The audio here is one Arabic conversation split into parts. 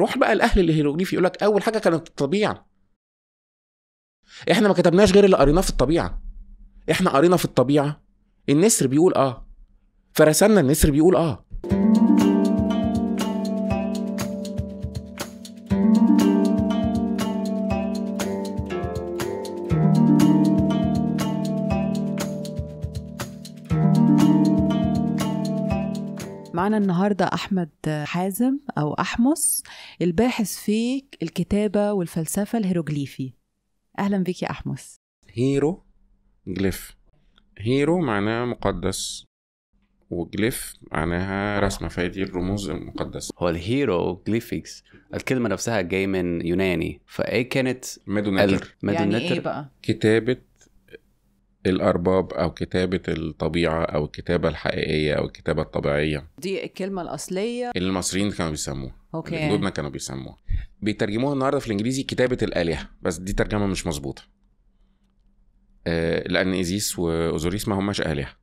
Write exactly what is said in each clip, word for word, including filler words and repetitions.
روح بقى الاهل الهيروغليفي يقول لك اول حاجه كانت الطبيعه. احنا ما كتبناش غير اللي قريناه في الطبيعه. احنا قرينا في الطبيعه النسر بيقول اه، فرسمنا النسر بيقول اه. معنا النهاردة أحمد حازم أو أحمس، الباحث في الكتابة والفلسفة الهيروغليفي. أهلا بك يا أحمس. هيرو جليف، هيرو معناها مقدس، وجليف معناها رسمة، فهذه الرموز المقدسة. هو الهيروغليفيكس الكلمة نفسها جاي من يوناني، فأي كانت مدونتر. يعني إيه بقى؟ كتابة الأرباب أو كتابة الطبيعة أو الكتابة الحقيقية أو الكتابة الطبيعية، دي الكلمة الأصلية اللي المصريين كانوا بيسموها، اللي جدودنا كانوا بيسموها. بيترجموها النهاردة في الإنجليزي كتابة الآلهة، بس دي ترجمة مش مظبوطة، آه لأن إيزيس وأوزوريس ما هماش آلهة،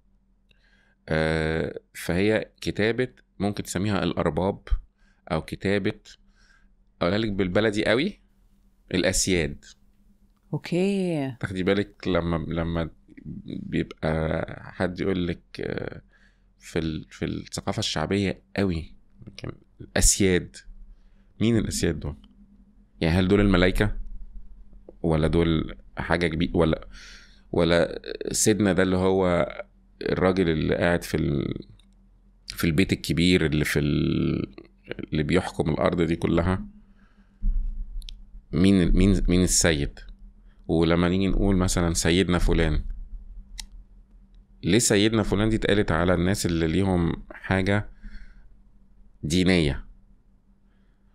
آه فهي كتابة ممكن تسميها الأرباب أو كتابة، أقولها لك بالبلدي قوي، الأسياد. أوكي، تاخدي بالك لما لما بيبقى حد يقول لك في ال... في الثقافه الشعبيه قوي الاسياد، مين الاسياد دول؟ يعني هل دول الملائكه ولا دول حاجه كبيره ولا ولا سيدنا ده اللي هو الراجل اللي قاعد في ال... في البيت الكبير اللي في ال... اللي بيحكم الارض دي كلها، مين مين مين السيد؟ ولما نيجي نقول مثلا سيدنا فلان، ليه سيدنا فلان دي اتقالت على الناس اللي ليهم حاجة دينية؟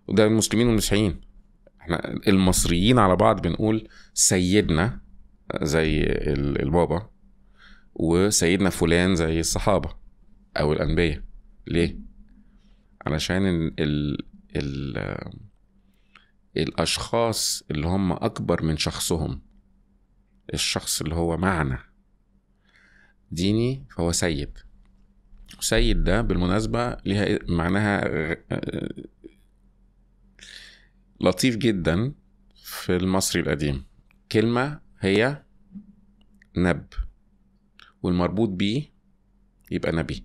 وده المسلمين والمسيحيين، احنا المصريين على بعض بنقول سيدنا زي البابا، وسيدنا فلان زي الصحابة او الانبياء. ليه؟ علشان ال ال ال الاشخاص اللي هم اكبر من شخصهم، الشخص اللي هو معنى ديني فهو سيد. سيد ده بالمناسبة لها معناها لطيف جدا في المصري القديم، كلمة هي نب والمربوط بيه يبقى نبي.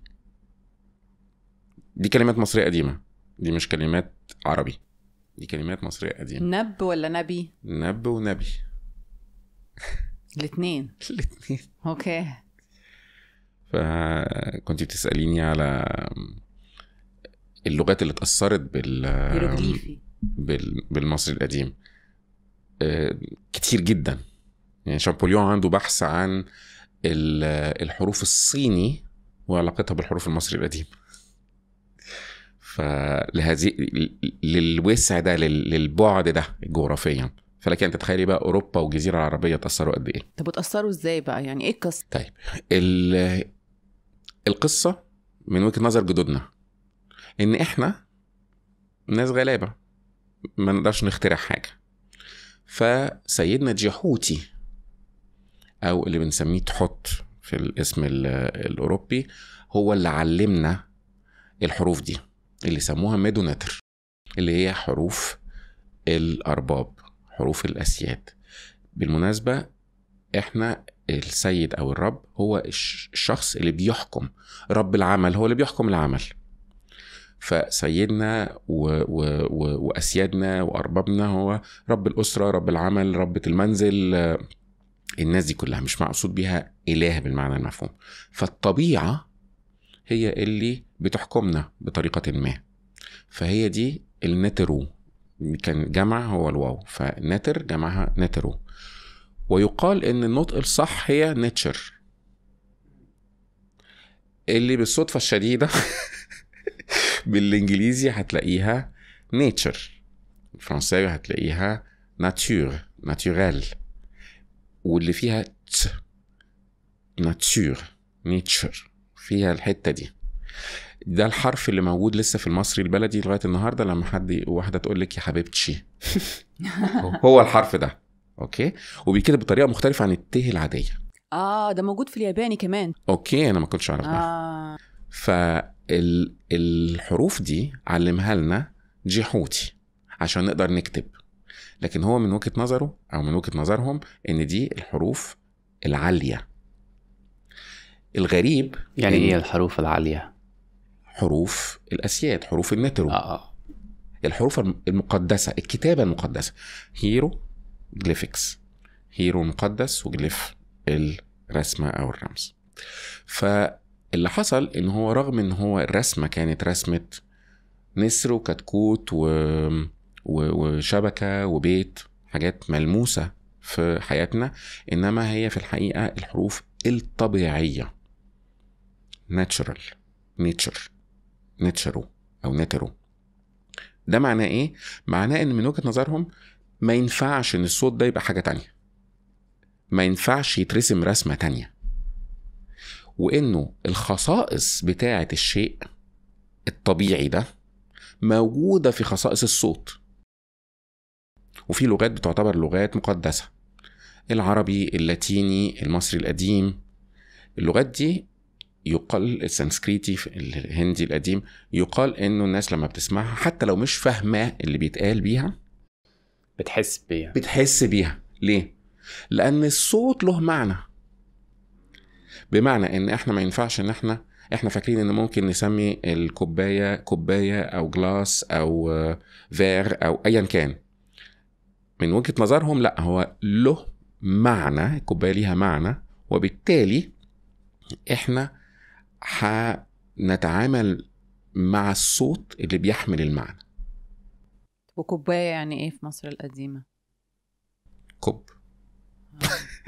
دي كلمات مصرية قديمة، دي مش كلمات عربي، دي كلمات مصرية قديمة. نب ولا نبي؟ نب ونبي الاثنين. الاثنين. اوكي. فكنت بتسأليني على اللغات اللي اتأثرت بال هيروغليفي بالمصري القديم، كتير جدا. يعني شامبليون عنده بحث عن الحروف الصيني وعلاقتها بالحروف المصري القديم، فلهذه للوسع ده، للبعد ده جغرافيا. فلكن انت تخيلي بقى اوروبا والجزيره العربيه تاثروا قد ايه. طب اتاثروا ازاي بقى؟ يعني ايه القصه؟ طيب القصه من وجهه نظر جدودنا ان احنا ناس غلابه ما نقدرش نخترع حاجه، فسيدنا جحوتي او اللي بنسميه تحط في الاسم الاوروبي هو اللي علمنا الحروف دي اللي سموها ميدونتر، اللي هي حروف الأرباب، حروف الأسياد. بالمناسبة احنا السيد أو الرب هو الشخص اللي بيحكم، رب العمل هو اللي بيحكم العمل. فسيدنا و... و... و... وأسيادنا وأربابنا هو رب الأسرة، رب العمل، ربة المنزل، الناس دي كلها مش مقصود بها إله بالمعنى المفهوم. فالطبيعة هي اللي بتحكمنا بطريقة ما، فهي دي النترو، كان جمع هو الواو، فنتر جمعها نترو. ويقال ان النطق الصح هي نتشر، اللي بالصدفة الشديدة بالانجليزي هتلاقيها نيتشر، الفرنساوي هتلاقيها ناتور، ناتورال، واللي فيها ت ناتور، نيتشر فيها الحتة دي. ده الحرف اللي موجود لسه في المصري البلدي لغاية النهاردة، لما حد واحدة تقول لك يا حبيبتي هو الحرف ده. أوكي، وبيكتب بطريقة مختلفة عن الته العادية. آه، ده موجود في الياباني كمان. أوكي، أنا ما كنتش أعرف ده. آه. فالحروف دي علمها لنا جحوتي عشان نقدر نكتب. لكن هو من وجهة نظره أو من وجهة نظرهم إن دي الحروف العالية. الغريب يعني إيه الحروف العالية؟ حروف الأسياد، حروف النترو، آه. الحروف المقدسة، الكتابة المقدسة، هيرو جليفكس، هيرو مقدس وجليف الرسمة أو الرمز. فاللي حصل إن هو رغم إن هو الرسمة كانت رسمة نسر وكتكوت و... وشبكة وبيت، حاجات ملموسة في حياتنا، إنما هي في الحقيقة الحروف الطبيعية، ناتشرال، نيتشر، نيتشرو أو نترو. ده معناه إيه؟ معناه إن من وجهة نظرهم ما ينفعش إن الصوت ده يبقى حاجة تانية، ما ينفعش يترسم رسمة تانية، وإنه الخصائص بتاعة الشيء الطبيعي ده موجودة في خصائص الصوت. وفي لغات بتعتبر لغات مقدسة، العربي، اللاتيني، المصري القديم، اللغات دي يقال، السنسكريتي الهندي القديم، يقال انه الناس لما بتسمعها حتى لو مش فاهمة اللي بيتقال بيها بتحس بيها بتحس بيها ليه؟ لأن الصوت له معنى. بمعنى ان احنا ما ينفعش ان احنا احنا فاكرين ان ممكن نسمي الكوبايه كوبايه او جلاس او فير او ايا كان. من وجهه نظرهم لا، هو له معنى، الكوبايه ليها معنى، وبالتالي احنا هنتعامل مع الصوت اللي بيحمل المعنى. وكوبايه يعني ايه في مصر القديمه؟ كوب.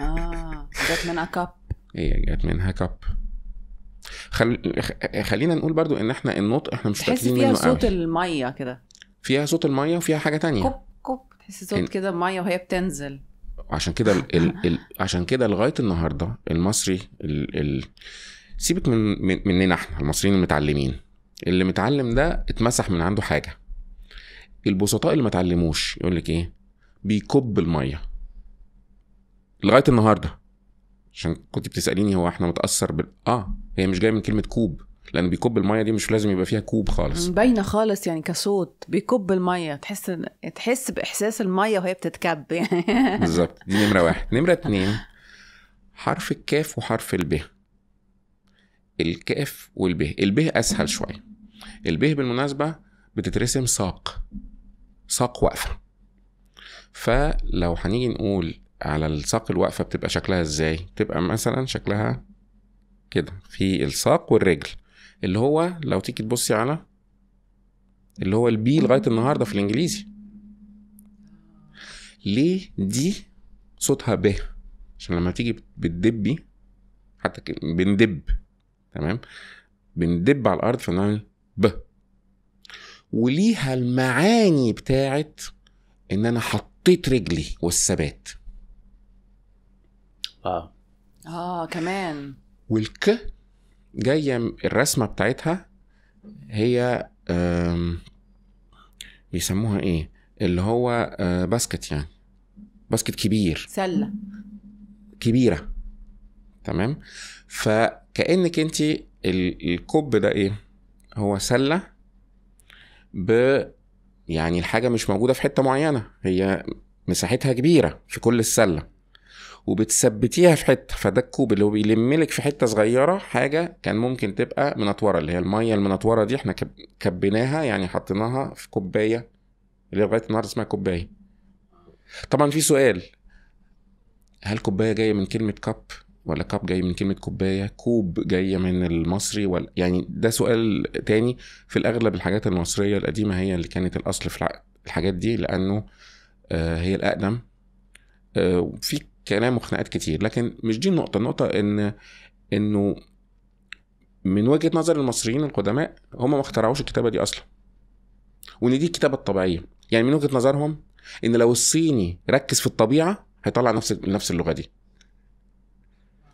اه, آه. جت منها كاب. ايه جت منها كاب. خل... خلينا نقول برضو ان احنا النطق احنا مش فاكرين منه قوي. تحس فيها صوت الميه كده، فيها صوت الميه وفيها حاجه تانية، كوب كوب، تحس صوت إن... كده ميه وهي بتنزل. عشان كده ال... ال... عشان كده لغايه النهارده المصري ال... ال... سيبك من... من مننا احنا المصريين المتعلمين، اللي متعلم ده اتمسح من عنده حاجه. البسطاء اللي ما اتعلموش يقول لك ايه؟ بيكب الميه لغايه النهارده. عشان كنت بتسأليني هو احنا متأثر بال... اه هي مش جاية من كلمة كوب، لأن بيكب المية دي مش لازم يبقى فيها كوب خالص، باينة خالص يعني كصوت، بيكب المية، تحس تحس بإحساس المية وهي بتتكب يعني. بالظبط، دي نمرة واحد. نمرة اتنين، حرف الكاف وحرف الب. الكاف والب، الب أسهل شوية. الب بالمناسبة بتترسم ساق، ساق واقفة. فلو هنيجي نقول على الساق الواقفة بتبقى شكلها ازاي؟ بتبقى مثلا شكلها كده في الساق والرجل، اللي هو لو تيجي تبصي على اللي هو البي لغاية النهاردة في الانجليزي. ليه دي صوتها ب؟ عشان لما تيجي بتدبي، حتى بندب، تمام، بندب على الارض فنعمل ب، وليها المعاني بتاعت ان انا حطيت رجلي والثبات. اه اه كمان. والك جايه الرسمه بتاعتها هي بيسموها ايه اللي هو باسكت، يعني باسكت كبير، سله كبيره، تمام. فكانك انت الكوب ده ايه؟ هو سله ب، يعني الحاجه مش موجوده في حته معينه، هي مساحتها كبيره في كل السله وبتثبتيها في حته، فده الكوب اللي هو بيلملك في حته صغيره حاجه كان ممكن تبقى منطوره، اللي هي الميه المنطوره دي احنا كبيناها، يعني حطيناها في كوبايه اللي لغايه النهارده اسمها كوبايه. طبعا في سؤال، هل كوبايه جايه من كلمه كاب ولا كاب جاي من كلمه كوبايه؟ كوب جايه من المصري ولا يعني؟ ده سؤال تاني. في الاغلب الحاجات المصريه القديمه هي اللي كانت الاصل في الحاجات دي، لانه هي الاقدم. في كلام وخناقات كتير، لكن مش دي النقطة. النقطة إن إنه من وجهة نظر المصريين القدماء هم ما اخترعوش الكتابة دي أصلا، وإن دي الكتابة الطبيعية. يعني من وجهة نظرهم إن لو الصيني ركز في الطبيعة هيطلع نفس نفس اللغة دي،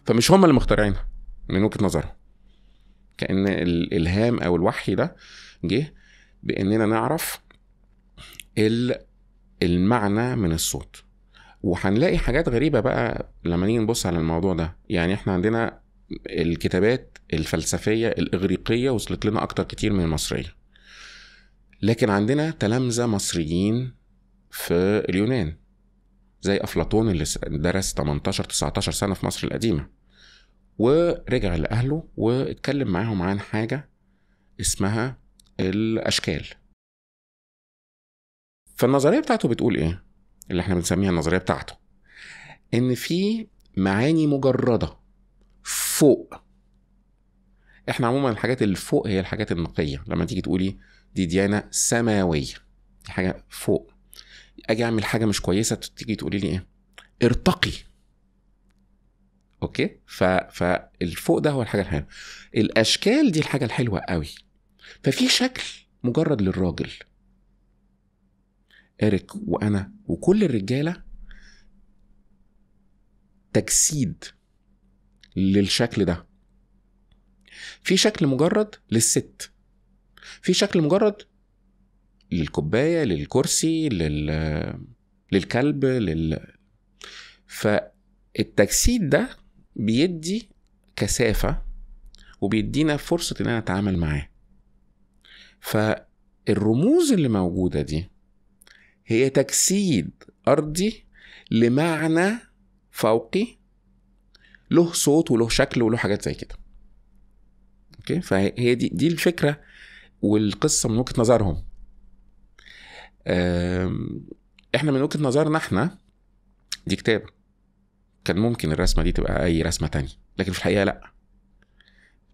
فمش هم اللي مخترعينها من وجهة نظرهم. كأن الإلهام أو الوحي ده جه بإننا نعرف المعنى من الصوت. وحنلاقي حاجات غريبة بقى لما نيجي نبص على الموضوع ده. يعني احنا عندنا الكتابات الفلسفية الإغريقية وصلت لنا أكتر كتير من المصرية. لكن عندنا تلامذة مصريين في اليونان زي أفلاطون اللي درس تمنتاشر تسعتاشر سنة في مصر القديمة، ورجع لأهله واتكلم معاهم عن حاجة اسمها الأشكال. فالنظرية بتاعته بتقول إيه؟ اللي احنا بنسميها النظرية بتاعته، إن في معاني مجردة فوق. احنا عموما الحاجات اللي فوق هي الحاجات النقية، لما تيجي تقولي دي ديانة سماوية، دي حاجة فوق. اجي اعمل حاجة مش كويسة تيجي تقولي لي ايه؟ ارتقي. اوكي؟ فالفوق ده هو الحاجة الحلوة. الاشكال دي الحاجة الحلوة قوي. ففي شكل مجرد للراجل، إريك وأنا وكل الرجالة تجسيد للشكل ده. في شكل مجرد للست، في شكل مجرد للكوباية، للكرسي، لل... للكلب، لل... فالتجسيد ده بيدي كثافة وبيدينا فرصة إن أنا أتعامل معاه. فالرموز اللي موجودة دي هي تجسيد أرضي لمعنى فوقي له صوت وله شكل وله حاجات زي كده. اوكي، فهي دي دي الفكرة والقصة من وجهة نظرهم. احنا من وجهة نظرنا احنا دي كتابة، كان ممكن الرسمة دي تبقى أي رسمة تانية، لكن في الحقيقة لأ.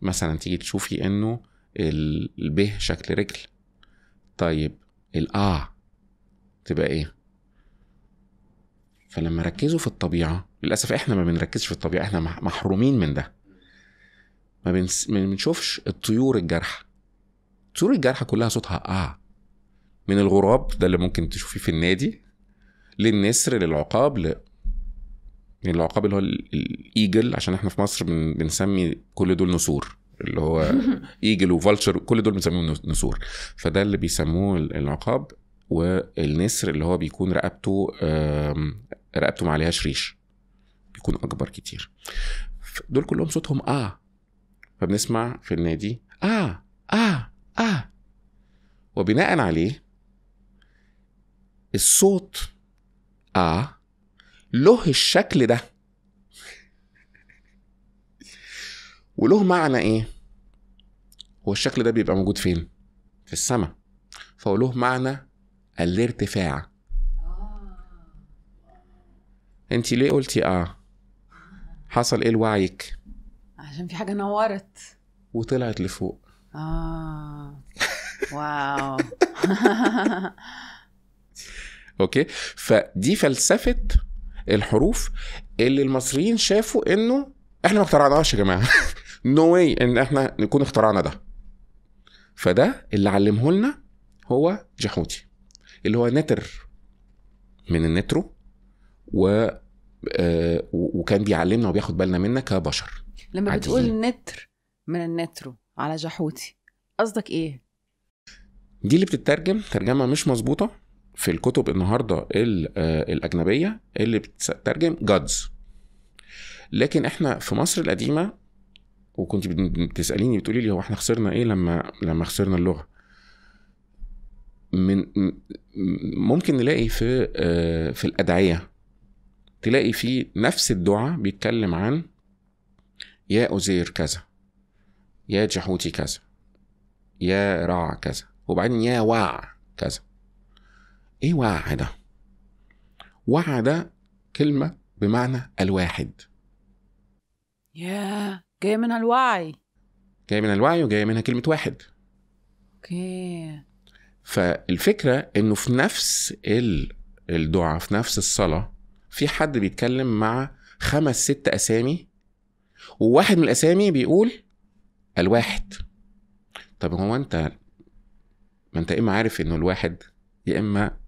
مثلا تيجي تشوفي إنه البه شكل رجل، طيب الآ تبقى ايه؟ فلما ركزوا في الطبيعة، للأسف احنا ما بنركزش في الطبيعة، احنا محرومين من ده. ما بنس... بنشوفش الطيور الجارحة. الطيور الجارحة كلها صوتها اه، من الغراب ده اللي ممكن تشوفيه في النادي، للنسر، للعقاب، ل... العقاب اللي هو الايجل، عشان احنا في مصر بن... بنسمي كل دول نسور، اللي هو ايجل وفالتشر كل دول بنسميهم نسور، فده اللي بيسموه العقاب. والنسر اللي هو بيكون رقبته رقبته ما عليهاش ريش، بيكون اكبر كتير. دول كلهم صوتهم اه، فبنسمع في النادي اه اه اه، وبناء عليه الصوت اه له الشكل ده وله معنى ايه. هو الشكل ده بيبقى موجود فين؟ في السماء، فوله معنى الارتفاع. انت ليه قلتي اه؟ حصل ايه لوعيك؟ عشان في حاجه نورت وطلعت لفوق. اه واو. اوكي، فدي فلسفه الحروف اللي المصريين شافوا انه احنا ما اخترعناهاش يا جماعه. نو واي ان احنا نكون اخترعنا ده. فده اللي علمه لنا هو جحوتي، اللي هو نتر من النترو، و... آه... وكان بيعلمنا وبياخد بالنا مننا كبشر. لما عاديين. بتقول نتر من النترو على جحوتي قصدك ايه؟ دي اللي بتترجم ترجمة مش مظبوطة في الكتب النهاردة الأجنبية، اللي بتترجم جادز. لكن احنا في مصر القديمة، وكنت بتسأليني بتقولي لي هو احنا خسرنا ايه لما لما خسرنا اللغة؟ من ممكن نلاقي في في الأدعية، تلاقي في نفس الدعاء بيتكلم عن يا أزير كذا، يا جحوتي كذا، يا رع كذا، وبعدين يا وع كذا. ايه وع ده؟ وع ده كلمة بمعنى الواحد. يا جاي منها الوعي، جاي منها الوعي وجاي منها كلمة واحد. اوكي، فالفكرة انه في نفس الدعاء، في نفس الصلاة، في حد بيتكلم مع خمس ست اسامي، وواحد من الاسامي بيقول الواحد. طب هو انت ما انت اما عارف انه الواحد، يا اما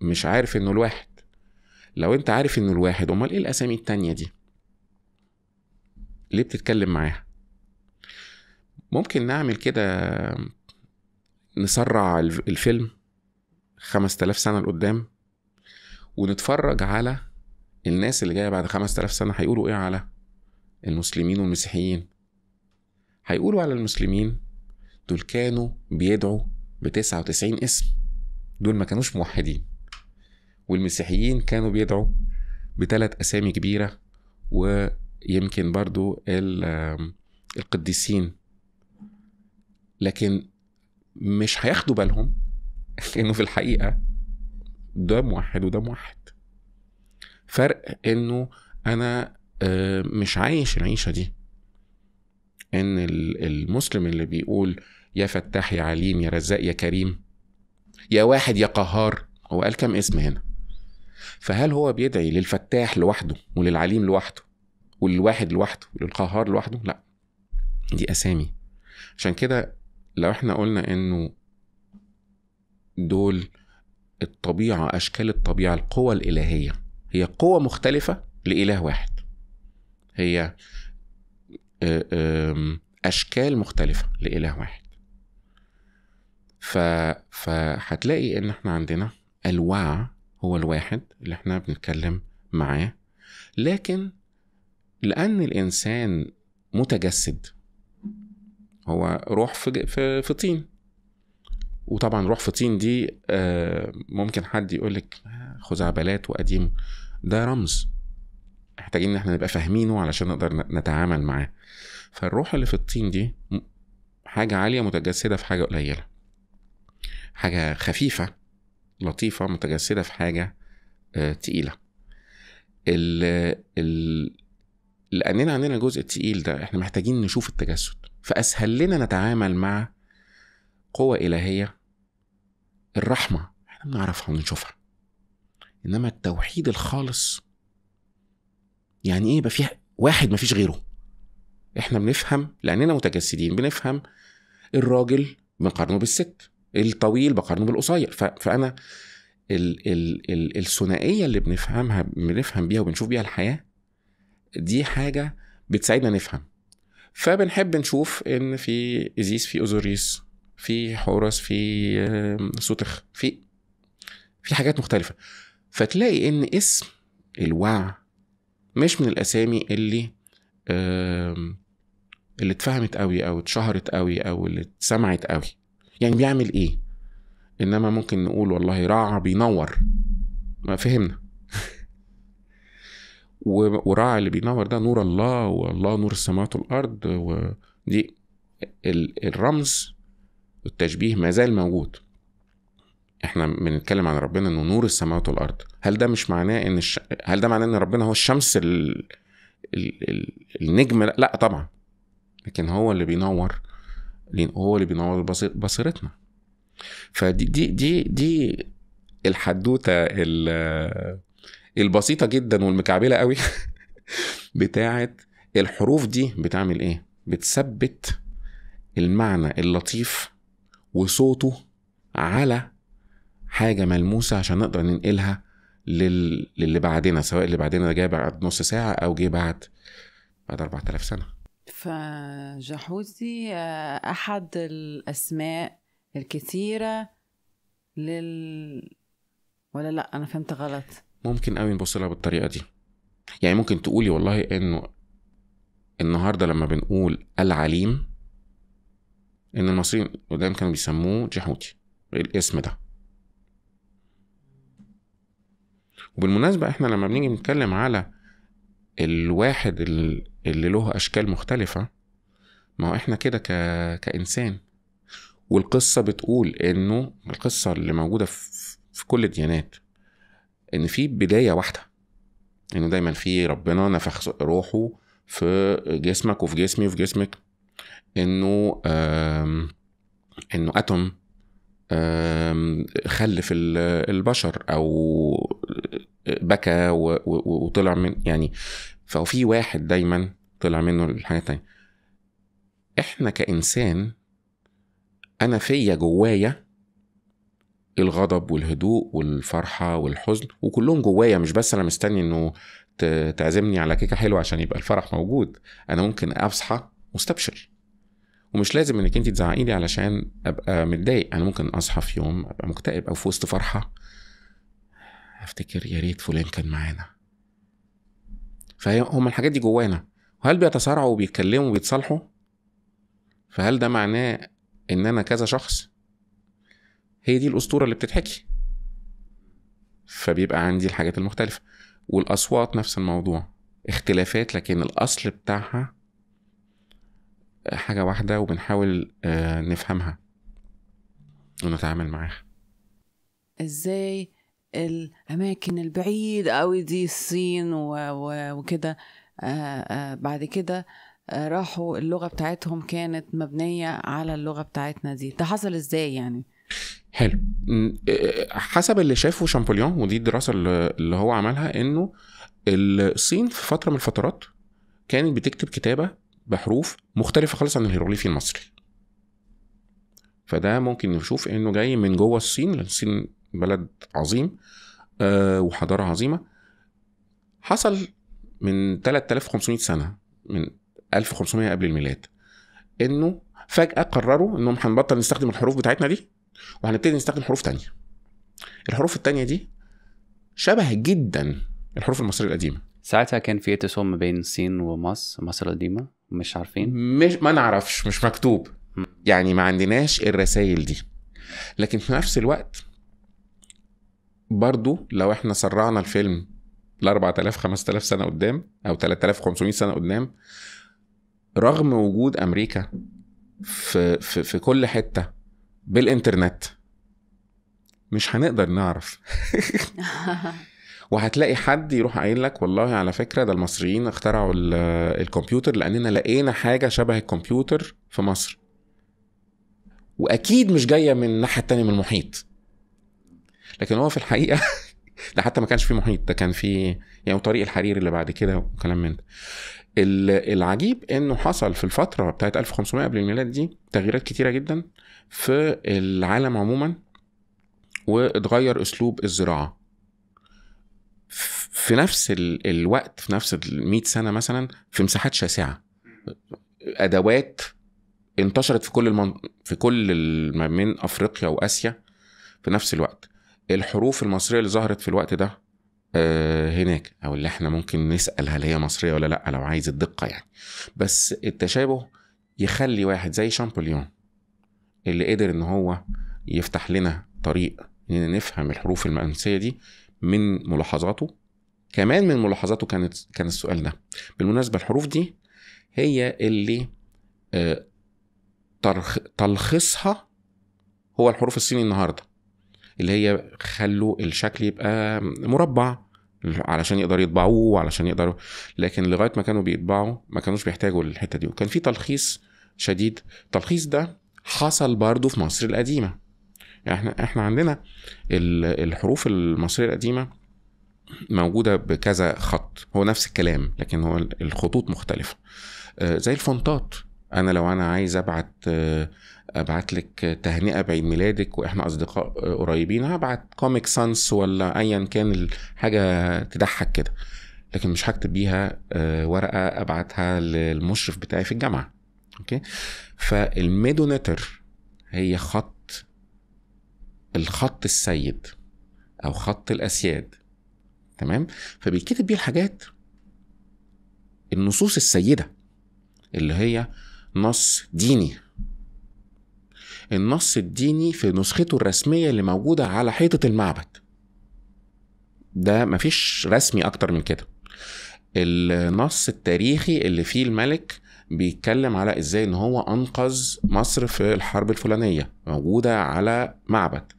مش عارف انه الواحد. لو انت عارف انه الواحد، امال ايه الاسامي التانية دي؟ ليه بتتكلم معاها؟ ممكن نعمل كده، نسرع الفيلم خمسة آلاف سنة لقدام، ونتفرج على الناس اللي جاية بعد خمسة آلاف سنة هيقولوا ايه على المسلمين والمسيحيين. هيقولوا على المسلمين دول كانوا بيدعوا ب تسعة وتسعين اسم، دول ما كانوش موحدين. والمسيحيين كانوا بيدعوا بثلاث اسامي كبيره، ويمكن برضو القديسين، لكن مش هياخدوا بالهم انه في الحقيقه ده موحد وده موحد. فرق انه انا مش عايش العيشه دي، ان المسلم اللي بيقول يا فتاح يا عليم يا رزاق يا كريم يا واحد يا قهار، هو قال كم اسم هنا؟ فهل هو بيدعي للفتاح لوحده وللعليم لوحده وللواحد لوحده وللقهار لوحده؟ لا، دي اسامي. عشان كده لو احنا قلنا انه دول الطبيعه، اشكال الطبيعه، القوى الالهيه، هي قوى مختلفه لاله واحد، هي اشكال مختلفه لاله واحد. ف فهتلاقي ان احنا عندنا الوعي هو الواحد اللي احنا بنتكلم معاه، لكن لان الانسان متجسد، هو روح في في, في طين. وطبعا روح في طين دي ممكن حد يقولك خزعبلات وقديم، ده رمز محتاجين ان احنا نبقى فاهمينه علشان نقدر نتعامل معاه. فالروح اللي في الطين دي حاجه عاليه متجسده في حاجه قليله، حاجه خفيفه لطيفه متجسده في حاجه تقيله. ال ال لاننا عندنا الجزء التقيل ده، احنا محتاجين نشوف التجسد، فاسهل لنا نتعامل مع قوه الهيه. الرحمه احنا بنعرفها ونشوفها، انما التوحيد الخالص يعني ايه يبقى فيه واحد مفيش غيره؟ احنا بنفهم لاننا متجسدين، بنفهم الراجل بنقارنه بالست، الطويل بقارنه بالقصير. فانا ال ال ال الثنائيه اللي بنفهمها، بنفهم بيها وبنشوف بيها الحياه، دي حاجه بتساعدنا نفهم. فبنحب نشوف ان في ازيس، في اوزوريس، في حورس، في سوتخ، في في حاجات مختلفه. فتلاقي ان اسم الوع مش من الاسامي اللي اللي اتفهمت قوي او اتشهرت قوي او اللي اتسمعت قوي، يعني بيعمل ايه. انما ممكن نقول والله راعة بينور، ما فهمنا وراعة اللي بينور ده نور الله، والله نور السماوات والارض، ودي الرمز والتشبيه ما زال موجود. احنا بنتكلم عن ربنا انه نور السماوات والارض، هل ده مش معناه ان الش... هل ده معناه ان ربنا هو الشمس ال... ال... ال... النجم؟ لا طبعا، لكن هو اللي بينور، هو اللي بينور بصيرتنا. فدي دي دي دي الحدوته البسيطه جدا والمكعبله قوي بتاعه الحروف دي. بتعمل ايه؟ بتثبت المعنى اللطيف وصوته على حاجه ملموسه عشان نقدر ننقلها لل... للي بعدنا، سواء اللي بعدنا ده جاي بعد نص ساعه او جاي بعد بعد أربعة آلاف سنه. فجحوتي أحد الأسماء الكثيرة لل... ولا لأ أنا فهمت غلط؟ ممكن قوي نبص لها بالطريقة دي. يعني ممكن تقولي والله إنه النهاردة لما بنقول العليم، إن المصريين قدام كانوا بيسموه جحوتي الاسم ده. وبالمناسبة إحنا لما بنيجي نتكلم على الواحد اللي له أشكال مختلفة، ما هو إحنا كده كإنسان. والقصة بتقول إنه القصة اللي موجودة في كل الديانات إن في بداية واحدة، إنه دايما في ربنا نفخ روحه في جسمك وفي جسمي وفي جسمك، إنه إنه أتوم خلف البشر أو بكى وطلع من، يعني فهو في واحد دايما طلع منه الحاجة التانية. احنا كإنسان انا فيا جوايا الغضب والهدوء والفرحة والحزن، وكلهم جوايا، مش بس انا مستني انه تعزمني على كيكة حلوة عشان يبقى الفرح موجود. انا ممكن اصحى مستبشر، ومش لازم انك انت تزعقيلي علشان ابقى متضايق. انا ممكن اصحى في يوم ابقى مكتئب او في وسط فرحة افتكر يا ريت فلان كان معانا. فهم الحاجات دي جوانا. وهل بيتصارعوا وبيتكلموا وبيتصالحوا؟ فهل ده معناه ان انا كذا شخص؟ هي دي الاسطوره اللي بتتحكي. فبيبقى عندي الحاجات المختلفه. والاصوات نفس الموضوع، اختلافات لكن الاصل بتاعها حاجه واحده، وبنحاول نفهمها ونتعامل معاها. ازاي الاماكن البعيده قوي دي، الصين وكده، بعد كده راحوا اللغه بتاعتهم كانت مبنيه على اللغه بتاعتنا دي، ده حصل ازاي يعني؟ حلو. حسب اللي شافه شامبليون، ودي الدراسه اللي هو عملها، انه الصين في فتره من الفترات كانت بتكتب كتابه بحروف مختلفه خالص عن الهيروغليفي المصري. فده ممكن نشوف انه جاي من جوه الصين، لان الصين بلد عظيم وحضاره عظيمه. حصل من ثلاثة آلاف وخمسمائة سنه، من ألف وخمسمائة قبل الميلاد، انه فجاه قرروا انهم هنبطل نستخدم الحروف بتاعتنا دي وهنبتدي نستخدم حروف تانية. الحروف التانية دي شبه جدا الحروف المصرية القديمة. ساعتها كان في اتصال ما بين الصين ومصر، مصر القديمة، مش عارفين، مش ما نعرفش، مش مكتوب م. يعني ما عندناش الرسائل دي. لكن في نفس الوقت برضو لو احنا سرعنا الفيلم ل أربعة آلاف خمسة آلاف سنة قدام او ثلاثة آلاف وخمسمائة سنة قدام، رغم وجود امريكا في في, في كل حتة بالإنترنت، مش هنقدر نعرف. وهتلاقي حد يروح قايل لك والله على فكرة ده المصريين اخترعوا الكمبيوتر لأننا لقينا حاجة شبه الكمبيوتر في مصر، وأكيد مش جاية من الناحية التانية من المحيط. لكن هو في الحقيقة ده حتى ما كانش فيه محيط، ده كان فيه يعني طريق الحرير اللي بعد كده وكلام من ده. العجيب انه حصل في الفتره بتاعت ألف وخمسمائة قبل الميلاد دي تغييرات كتيره جدا في العالم عموما، واتغير اسلوب الزراعه في نفس الوقت، في نفس المئة سنه مثلا، في مساحات شاسعه، ادوات انتشرت في كل المن... في كل الم... من افريقيا واسيا في نفس الوقت. الحروف المصريه اللي ظهرت في الوقت ده هناك، او اللي احنا ممكن نسأل هل هي مصرية ولا لا لو عايز الدقة يعني، بس التشابه يخلي واحد زي شامبليون اللي قدر ان هو يفتح لنا طريق ان نفهم الحروف المأنسية دي من ملاحظاته. كمان من ملاحظاته كانت كان السؤال ده. بالمناسبة الحروف دي هي اللي تلخيصها هو الحروف الصيني النهاردة، اللي هي خلوا الشكل يبقى مربع علشان يقدروا يطبعوه، وعلشان يقدروا، لكن لغايه ما كانوا بيطبعوا ما كانوش بيحتاجوا الحته دي، وكان في تلخيص شديد. التلخيص ده حصل برضو في مصر القديمه. احنا احنا عندنا الحروف المصريه القديمه موجوده بكذا خط، هو نفس الكلام لكن هو الخطوط مختلفه، زي الفونتات. انا لو انا عايز ابعت ابعت لك تهنئه بعيد ميلادك واحنا اصدقاء قريبين، هبعت كوميك سانس ولا ايا كان حاجه تضحك كده، لكن مش هكتب بيها ورقه ابعتها للمشرف بتاعي في الجامعه. اوكي، فالميدو نتر هي خط، الخط السيد او خط الاسياد، تمام؟ فبيتكتب بيه الحاجات، النصوص السيده اللي هي نص ديني. النص الديني في نسخته الرسمية اللي موجودة على حيطة المعبد، ده مفيش رسمي أكتر من كده. النص التاريخي اللي فيه الملك بيتكلم على إزاي إن هو أنقذ مصر في الحرب الفلانية، موجودة على معبد.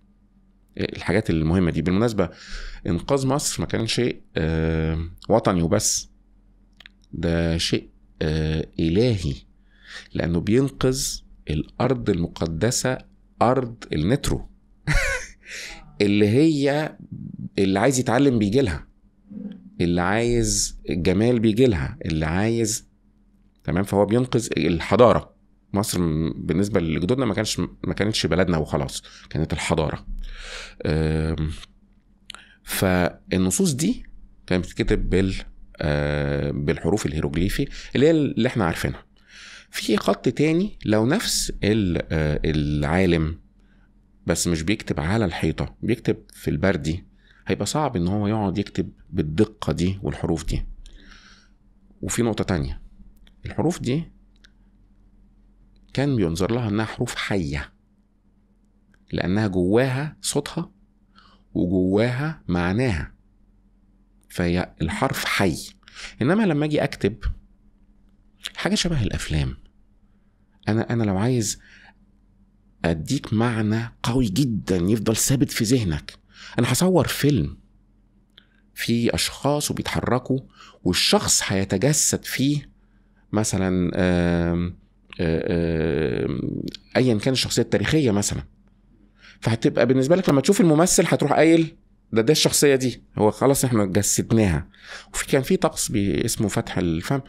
الحاجات المهمة دي. بالمناسبة إنقاذ مصر ما كان شيء وطني وبس، ده شيء إلهي، لأنه بينقذ الأرض المقدسة، أرض النترو اللي هي اللي عايز يتعلم بيجيلها، اللي عايز الجمال بيجيلها، اللي عايز، تمام؟ فهو بينقذ الحضارة. مصر بالنسبة لجدودنا ما كانش ما كانتش بلدنا وخلاص، كانت الحضارة. فالنصوص دي كانت بتتكتب بال بالحروف الهيروغليفي اللي هي اللي احنا عارفينها. في خط تاني لو نفس العالم بس مش بيكتب على الحيطة، بيكتب في البردي، هيبقى صعب ان هو يقعد يكتب بالدقة دي والحروف دي. وفي نقطة تانية، الحروف دي كان بينظر لها انها حروف حية، لأنها جواها صوتها وجواها معناها، فهي الحرف حي. إنما لما أجي أكتب حاجة شبه الأفلام، أنا أنا لو عايز أديك معنى قوي جدا يفضل ثابت في ذهنك، أنا هصور فيلم فيه أشخاص وبيتحركوا والشخص هيتجسد فيه مثلا آآ آآ أيا كان الشخصية التاريخية مثلا، فهتبقى بالنسبة لك لما تشوف الممثل هتروح قايل ده ده الشخصية دي، هو خلاص احنا جسدناها. وفي كان في طقس اسمه فتح الفم،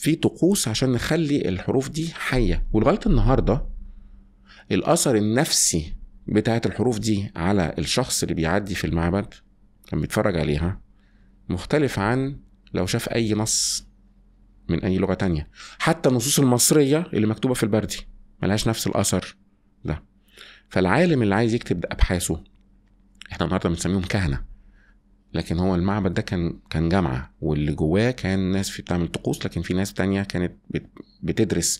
في طقوس عشان نخلي الحروف دي حية. ولغاية النهاردة الأثر النفسي بتاعت الحروف دي على الشخص اللي بيعدي في المعبد لما بيتفرج عليها مختلف عن لو شاف أي نص من أي لغة تانية. حتى النصوص المصرية اللي مكتوبة في البردي ملهاش نفس الأثر ده. فالعالم اللي عايز يكتب أبحاثه، احنا النهارده بنسميهم كهنة، لكن هو المعبد ده كان كان جامعة، واللي جواه كان ناس في بتعمل طقوس، لكن في ناس تانية كانت بتدرس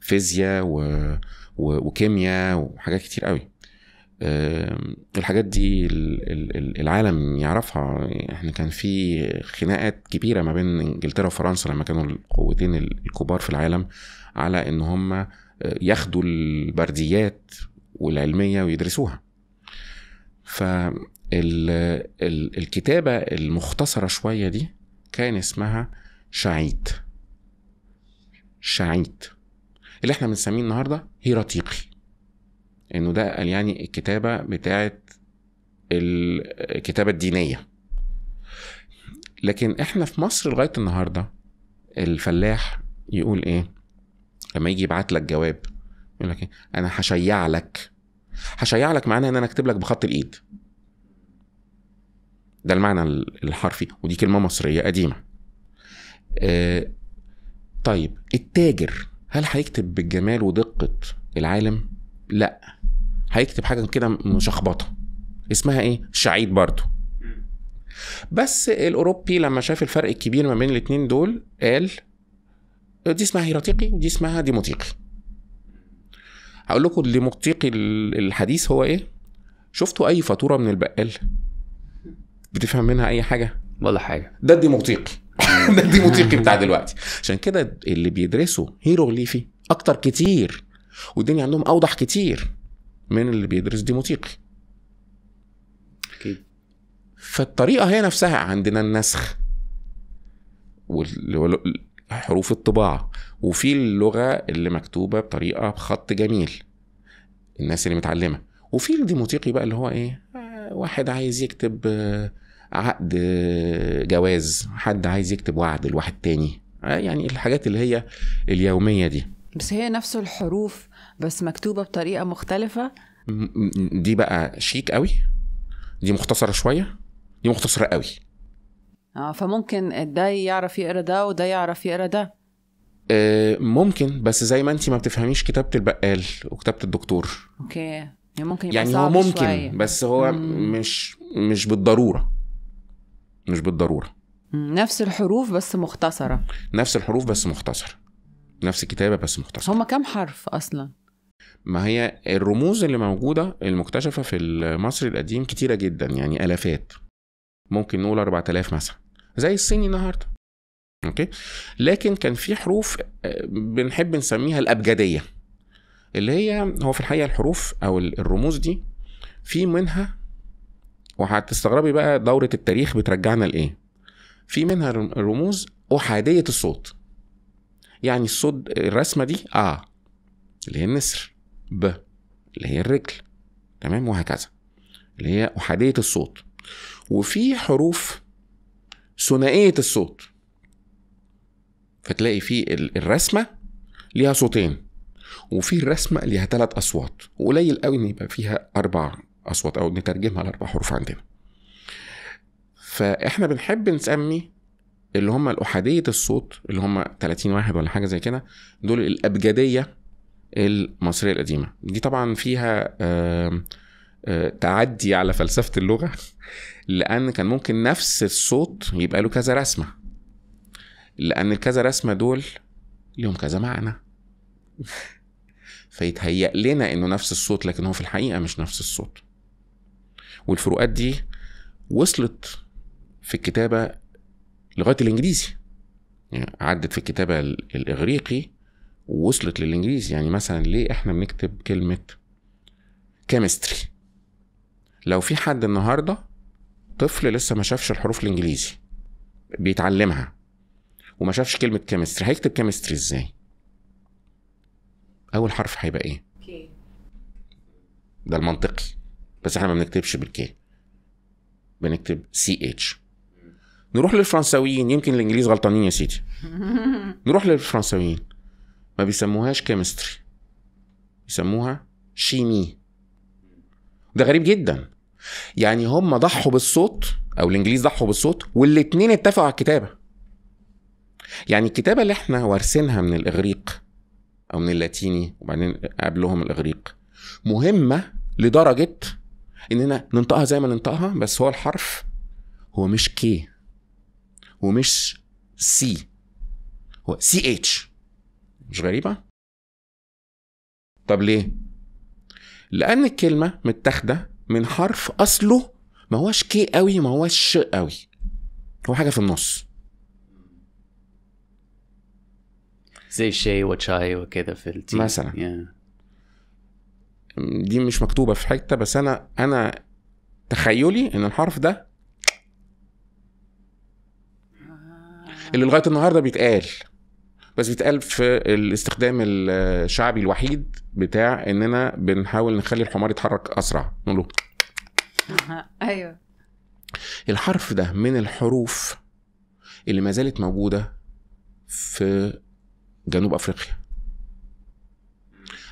فيزياء و... و... وكيمياء وحاجات كتير قوي. الحاجات دي العالم يعرفها. احنا كان في خناقات كبيرة ما بين انجلترا وفرنسا لما كانوا القوتين الكبار في العالم على ان هم ياخدوا البرديات والعلمية ويدرسوها. فالكتابة المختصرة شوية دي كان اسمها شعيد. شعيد اللي احنا بنسميه النهاردة هيراتيقي، انه ده قال يعني الكتابة بتاعت الكتابة الدينية. لكن احنا في مصر لغاية النهاردة الفلاح يقول ايه لما يجي يبعت لك جواب؟ يقول لك ايه؟ انا هشيع لك. هشيع لك معناها ان انا اكتب لك بخط الايد، ده المعنى الحرفي، ودي كلمة مصرية قديمة. آه طيب التاجر هل هيكتب بالجمال ودقة العالم؟ لا، هيكتب حاجة كده مشخبطة اسمها ايه؟ شعيد برضو. بس الاوروبي لما شاف الفرق الكبير ما بين الاتنين دول قال دي اسمها هيراتيقي ودي اسمها ديموتيقي. هقول لكم الديموتيقي الحديث هو ايه؟ شفتوا اي فاتورة من البقال بتفهم منها اي حاجة؟ ولا حاجة. ده الديموتيقي. ده الديموتيقي بتاع دلوقتي. عشان كده اللي بيدرسوا هيروغليفي اكتر كتير والدنيا عندهم اوضح كتير من اللي بيدرس ديموتيقي. okay. فالطريقه هي نفسها، عندنا النسخ وحروف الطباعه، وفي اللغه اللي مكتوبه بطريقه بخط جميل الناس اللي متعلمه، وفي الديموتيقي بقى اللي هو ايه، واحد عايز يكتب عقد جواز، حد عايز يكتب وعد لواحد تاني، يعني الحاجات اللي هي اليوميه دي. بس هي نفس الحروف بس مكتوبة بطريقة مختلفة. دي بقى شيك قوي، دي مختصرة شوية، دي مختصرة قوي. آه فممكن ده يعرف يقرأ ده وده يعرف يقرأ ده. آه ممكن، بس زي ما انتي ما بتفهميش كتابة البقال وكتابة الدكتور. اوكي، ممكن يبقى يعني هو ممكن شوية. بس هو مم. مش مش بالضرورة، مش بالضرورة. مم. نفس الحروف بس مختصرة. نفس الحروف بس مختصرة. نفس الكتابة بس مختصرة. هما كم حرف أصلا؟ ما هي الرموز اللي موجودة المكتشفة في المصري القديم كتيرة جدا، يعني ألافات، ممكن نقول أربعة آلاف مثلا زي الصيني النهاردة. أوكي؟ لكن كان في حروف بنحب نسميها الأبجدية، اللي هي هو في الحقيقة الحروف أو الرموز دي في منها، وهتستغربي بقى دورة التاريخ بترجعنا لإيه، في منها الرموز أحادية الصوت، يعني الصوت الرسمة دي آ اللي هي النسر، ب اللي هي الرجل، تمام، وهكذا، اللي هي أحادية الصوت. وفي حروف ثنائية الصوت، فتلاقي في الرسمة ليها صوتين، وفي الرسمة ليها ثلاث أصوات، وقليل قوي إن يبقى فيها أربع أصوات أو نترجمها لأربع حروف عندنا. فإحنا بنحب نسمي اللي هم الأحادية الصوت اللي هم ثلاثين واحد ولا حاجة زي كده، دول الأبجدية المصرية القديمة. دي طبعا فيها آآ آآ تعدي على فلسفة اللغة، لأن كان ممكن نفس الصوت يبقى له كذا رسمة، لأن كذا رسمة دول لهم كذا معنى. فيتهيأ لنا انه نفس الصوت لكن هو في الحقيقة مش نفس الصوت. والفروقات دي وصلت في الكتابة لغاية الانجليزي، يعني عدت في الكتابة الاغريقي ووصلت للانجليزي. يعني مثلا ليه احنا بنكتب كلمة كيمستري؟ لو في حد النهاردة طفل لسه ما شافش الحروف الانجليزي بيتعلمها وما شافش كلمة كيمستري، هيكتب كيمستري ازاي؟ اول حرف هيبقى ايه؟ كي. ده المنطقي، بس احنا ما بنكتبش بالكي، بنكتب سي اتش. نروح للفرنساويين، يمكن الانجليز غلطانين يا سيدي. نروح للفرنساويين، ما بيسموهاش كيمستري، بيسموها شيمي. ده غريب جدا، يعني هم ضحوا بالصوت او الانجليز ضحوا بالصوت والاتنين اتفقوا على الكتابه. يعني الكتابه اللي احنا وارثينها من الاغريق او من اللاتيني وبعدين قبلهم الاغريق مهمه لدرجه اننا ننطقها زي ما ننطقها، بس هو الحرف هو مش كي ومش سي، هو سي اتش. مش غريبه؟ طب ليه؟ لان الكلمه متاخده من حرف اصله ما هوش كي قوي ما هوش ش قوي، هو حاجه في النص زي شاي وشاي وكده في التي مثلا. yeah. دي مش مكتوبه في حته، بس انا انا تخيلي ان الحرف ده اللي لغايه النهارده بيتقال، بس بيتقال في الاستخدام الشعبي الوحيد بتاع اننا بنحاول نخلي الحمار يتحرك اسرع، نقول له ايوه. الحرف ده من الحروف اللي ما زالت موجوده في جنوب افريقيا.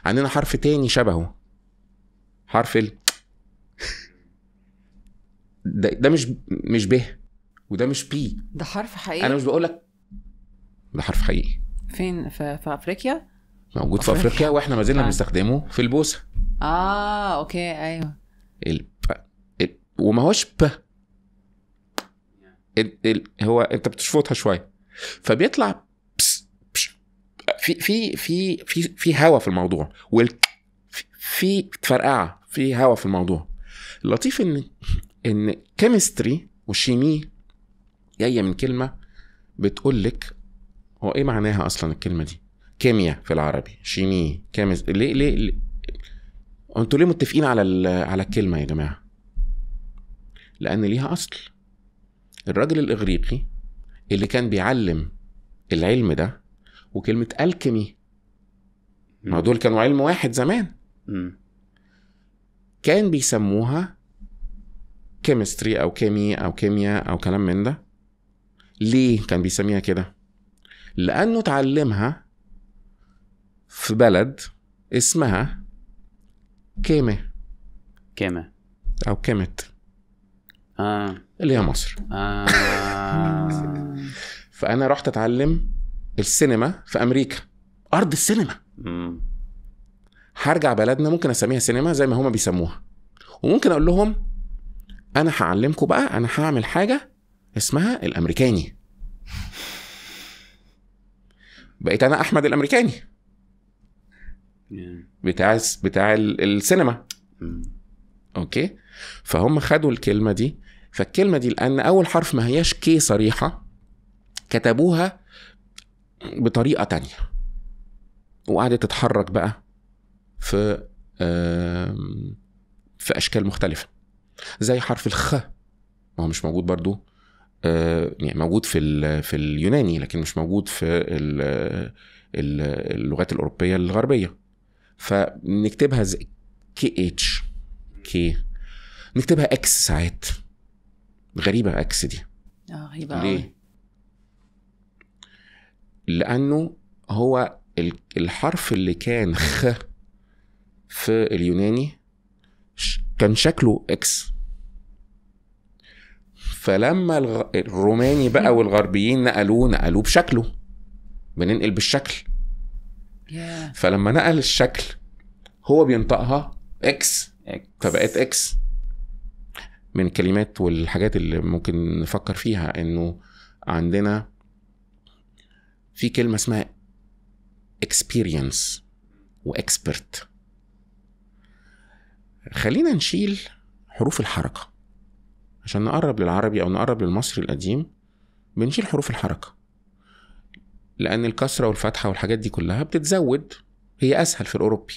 عندنا حرف تاني شبهه، حرف ال ده, ده مش مش ب وده مش بي، ده حرف حقيقي. انا مش بقول لك ده حرف حقيقي. فين؟ في, في افريقيا موجود. أفريقيا. في افريقيا واحنا ما زلنا بنستخدمه في البوسه. اه اوكي ايوه. ال... ال... وما هوش ب ال... ال... هو انت بتشفطها شويه فبيطلع بس... بش... في في في في في هوا في الموضوع، وال في تفرقعه في هوا في الموضوع. اللطيف ان ان كيمستري والشيمي جايه من كلمه بتقول لك هو ايه معناها اصلا الكلمه دي. كيمياء في العربي، شيمي، كيمز. ليه ليه, ليه؟ انتوا ليه متفقين على على الكلمه يا جماعه؟ لان ليها اصل. الراجل الاغريقي اللي كان بيعلم العلم ده، وكلمه الكيمي ما دول كانوا علم واحد زمان، كان بيسموها كيمستري او كيمي او كيمياء او كلام من ده. ليه كان بيسميها كده؟ لانه اتعلمها في بلد اسمها كيمة كيمة او كيمت آه. اللي هي مصر آه. فانا رحت اتعلم السينما في امريكا، ارض السينما. مم. هرجع بلدنا ممكن اسميها سينما زي ما هما بيسموها، وممكن اقول لهم انا هعلمكم بقى، انا هعمل حاجة اسمها الامريكاني. بقيت انا احمد الامريكاني بتاع بتاع السينما. اوكي، فهم خدوا الكلمه دي. فالكلمه دي لان اول حرف ما هياش كي صريحه كتبوها بطريقه تانية، وقعدت تتحرك بقى في في اشكال مختلفه. زي حرف الخ، ما هو مش موجود برضو، يعني موجود في في اليوناني لكن مش موجود في اللغات الاوروبيه الغربيه. فنكتبها زي كي اتش كي، نكتبها اكس ساعات. غريبه اكس دي. اه غريبه. ليه؟ لانه هو الحرف اللي كان خ في اليوناني كان شكله اكس، فلما الروماني بقى والغربيين نقلوه نقلوه بشكله، بننقل بالشكل. yeah. فلما نقل الشكل هو بينطقها اكس، فبقت اكس. من الكلمات والحاجات اللي ممكن نفكر فيها انه عندنا في كلمه اسمها experience واكسبرت. خلينا نشيل حروف الحركة عشان نقرب للعربي او نقرب للمصري القديم. بنشيل حروف الحركة لان الكسرة والفتحة والحاجات دي كلها بتتزود، هي اسهل في الاوروبي،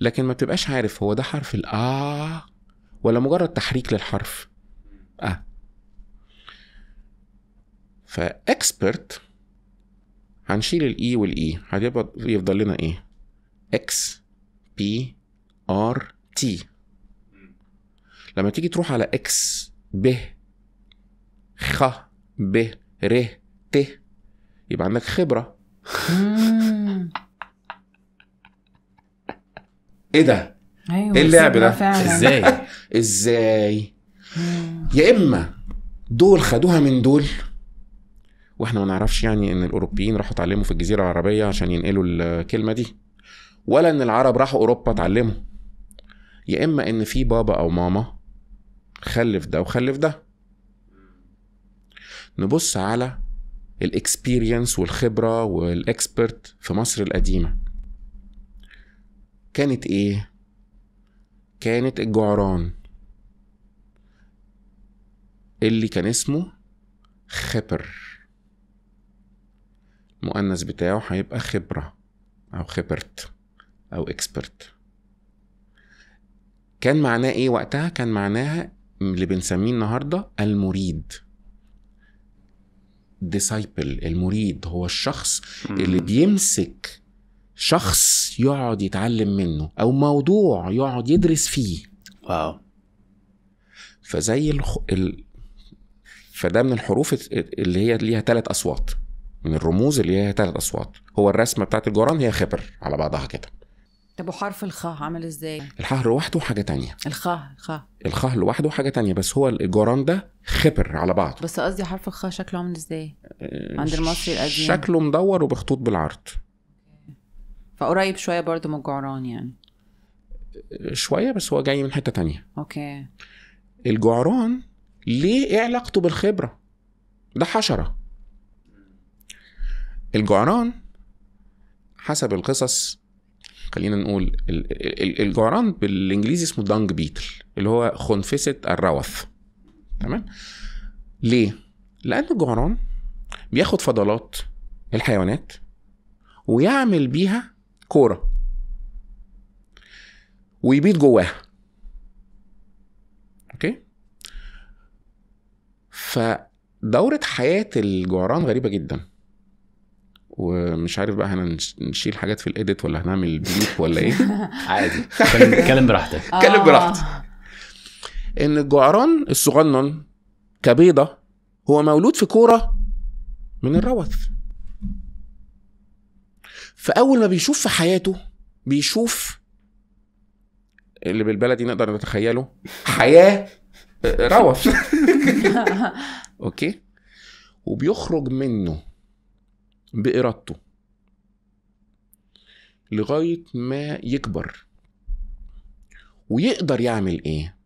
لكن ما بتبقاش عارف هو ده حرف ال آه ولا مجرد تحريك للحرف آه. فاكسبرت هنشيل الاي والاي، هيبقى يفضل لنا ايه؟ اكس بي ار تي. لما تيجي تروح على اكس ب خ ب ر ت يبقى عندك خبرة. ايه ده؟ ايه اللعب ده؟ ازاي؟ ازاي؟ يا اما دول خدوها من دول واحنا ما نعرفش يعني ان الاوروبيين راحوا اتعلموا في الجزيرة العربية عشان ينقلوا الكلمة دي، ولا ان العرب راحوا اوروبا اتعلموا، يا اما ان في بابا او ماما خلف ده وخلف ده. نبص على الاكسبيرينس والخبرة والاكسبرت في مصر القديمة. كانت ايه؟ كانت الجعران اللي كان اسمه خبر، المؤنث بتاعه هيبقى خبرة او خبرت او اكسبرت. كان معناه ايه وقتها؟ كان معناها اللي بنسميه النهاردة المريد، ديسايبل. المريد هو الشخص اللي بيمسك شخص يقعد يتعلم منه او موضوع يقعد يدرس فيه. واو. فزي الخ... ال... فده من الحروف اللي هي ليها ثلاث اصوات، من الرموز اللي هي ثلاث اصوات. هو الرسمه بتاعت الجران هي خبر على بعضها كده. طب وحرف الخاء عامل ازاي؟ الخاء لوحده حاجه تانية. الخاء الخاء الخاء لوحده حاجه تانية، بس هو الجران ده خبر على بعضه. بس قصدي حرف الخاء شكله عامل ازاي عند المصري القديم؟ شكله مدور وبخطوط بالعرض، فقريب شويه برضه من الجعران يعني. شويه بس هو جاي من حته تانية. اوكي. الجعران ليه ايه علاقته بالخبره؟ ده حشره. الجعران حسب القصص، خلينا نقول الجعران بالانجليزي اسمه دانج بيتل، اللي هو خنفسه الروث. تمام. ليه؟ لان الجعران بياخد فضلات الحيوانات ويعمل بيها كوره ويبيض جواها. اوكي. فدوره حياه الجعران غريبه جدا، ومش عارف بقى هنشيل حاجات في الاديت ولا هنعمل بليب ولا ايه؟ عادي اتكلم براحتك. اتكلم براحتك. ان الجعران الصغنن كبيضه هو مولود في كوره من الروث، فاول ما بيشوف في حياته بيشوف اللي بالبلدي نقدر نتخيله حياه روث. اوكي. وبيخرج منه بإرادته لغايه ما يكبر ويقدر يعمل ايه.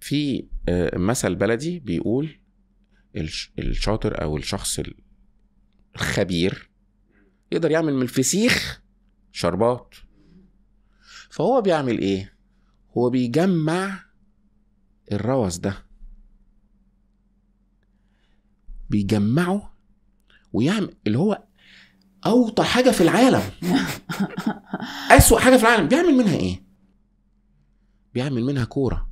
في مثل بلدي بيقول الشاطر او الشخص الخبير يقدر يعمل من الفسيخ شربات. فهو بيعمل ايه؟ هو بيجمع الروث ده، بيجمعه ويعمل اللي هو اوطى حاجه في العالم، اسوأ حاجه في العالم. بيعمل منها ايه؟ بيعمل منها كوره.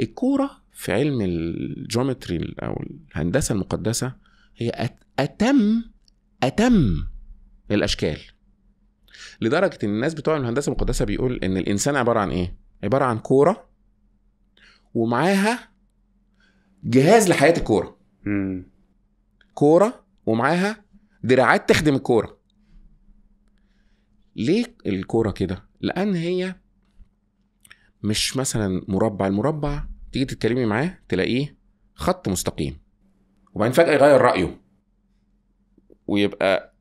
الكوره في علم الجيومتري او الهندسه المقدسه هي اتم اتم الاشكال، لدرجه ان الناس بتوع الهندسه المقدسه بيقول ان الانسان عباره عن ايه؟ عباره عن كوره ومعاها جهاز لحياه الكوره. امم كوره ومعاها دراعات تخدم الكوره. ليه الكوره كده؟ لان هي مش مثلا مربع. المربع تيجي تتكلمي معاه تلاقيه خط مستقيم وبعدين فجاه يغير رايه ويبقى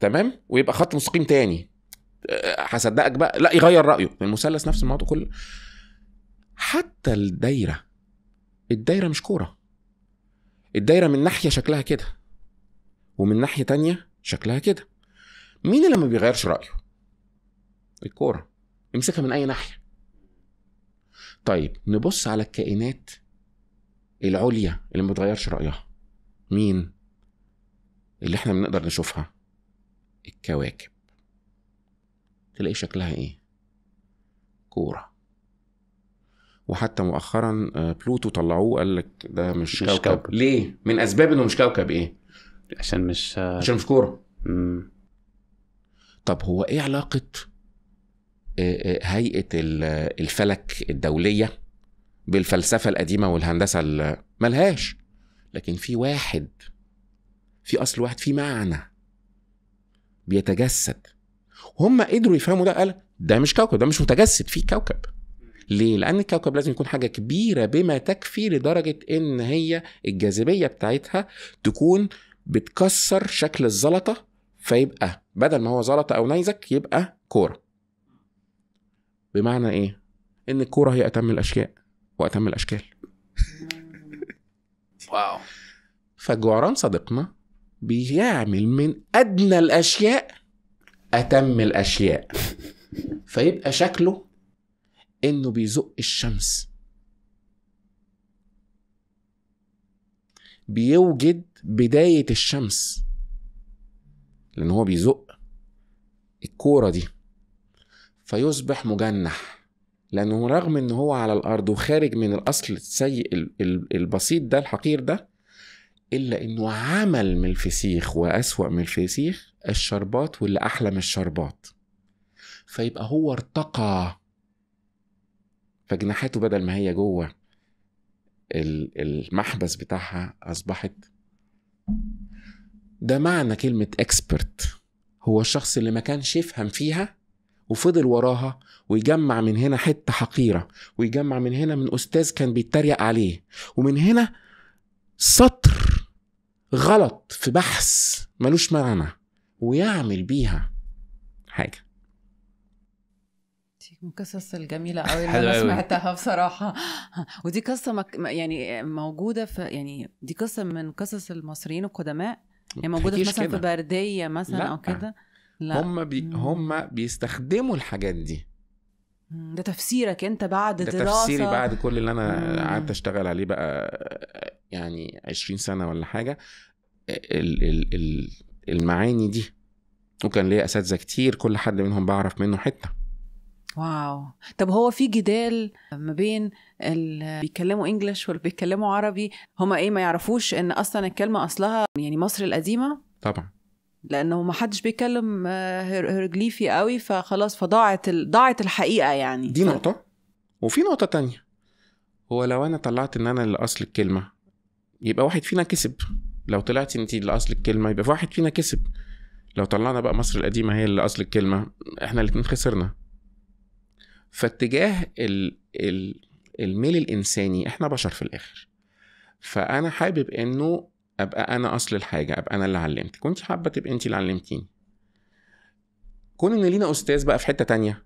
تمام ويبقى خط مستقيم تاني، هصدقك بقى لا يغير رايه. المثلث نفس الموضوع كله، حتى الدايره. الدايره مش كوره، الدايره من ناحيه شكلها كده ومن ناحيه تانية شكلها كده. مين اللي ما بيغيرش رايه؟ الكوره. امسكها من اي ناحيه. طيب نبص على الكائنات العليا اللي ما بتغيرش رايها، مين اللي احنا بنقدر نشوفها؟ الكواكب. تلاقي شكلها ايه؟ كوره. وحتى مؤخرا بلوتو طلعوه قال لك ده مش, مش كوكب. كوكب ليه؟ من اسباب انه مش كوكب ايه؟ عشان مش عشان مش كوره. امم طب هو ايه علاقه هيئه الفلك الدوليه بالفلسفه القديمه والهندسه؟ ملهاش. لكن في واحد، في اصل واحد، في معنى بيتجسد. هم قدروا يفهموا ده، قال ده مش كوكب، ده مش متجسد في كوكب. ليه؟ لان الكوكب لازم يكون حاجه كبيره بما تكفي لدرجه ان هي الجاذبيه بتاعتها تكون بتكسر شكل الزلطه، فيبقى بدل ما هو زلطه او نيزك يبقى كوره. بمعنى ايه؟ ان الكوره هي اتم الاشياء واتم الاشكال. واو. فالجعران صديقنا بيعمل من ادنى الاشياء اتم الاشياء، فيبقى شكله انه بيزق الشمس، بيوجد بدايه الشمس، لان هو بيزق الكوره دي، فيصبح مجنح، لانه رغم ان هو على الارض وخارج من الاصل السيء البسيط ده الحقير ده، الا انه عمل من الفسيخ واسوأ من الفسيخ الشربات واللي احلى من الشربات، فيبقى هو ارتقى، فجناحاته بدل ما هي جوه المحبس بتاعها اصبحت. ده معنى كلمه اكسبرت، هو الشخص اللي ما كانش يفهم فيها وفضل وراها، ويجمع من هنا حته حقيره، ويجمع من هنا من استاذ كان بيتريق عليه، ومن هنا سطر غلط في بحث ملوش معنى، ويعمل بيها حاجه. دي قصص الجميله قوي اللي انا سمعتها بصراحه، ودي قصه مك... يعني موجوده في، يعني دي قصه من قصص المصريين القدماء، يعني موجوده مثلا في برديه مثلا او كده. لا. هم بي... هم بيستخدموا الحاجات دي. ده تفسيرك انت بعد دراسة؟ ده تفسيري بعد كل اللي انا قعدت اشتغل عليه بقى، يعني عشرين سنة ولا حاجة، ال... ال... ال... المعاني دي. وكان ليه اساتذة كتير كل حد منهم بعرف منه حتة. واو. طب هو في جدال ما بين اللي بيتكلموا انجليش واللي بيتكلموا عربي، هما ايه ما يعرفوش ان اصلا الكلمة اصلها يعني مصر القديمة؟ طبعا، لانه ما حدش بيكلم هيروغليفي قوي، فخلاص فضاعت ال... ضاعت الحقيقه يعني. دي نقطه. وفي نقطه تانية، هو لو انا طلعت ان انا لاصل الكلمه يبقى واحد فينا كسب، لو طلعت انت لاصل الكلمه يبقى واحد فينا كسب، لو طلعنا بقى مصر القديمه هي اللي اصل الكلمه احنا الاثنين خسرنا. فاتجاه ال... ال... الميل الانساني، احنا بشر في الاخر، فانا حابب انه ابقى انا اصل الحاجه، ابقى انا اللي علمتك، كنت حابه تبقى انت اللي علمتيني. كون ان لينا استاذ بقى في حته تانية،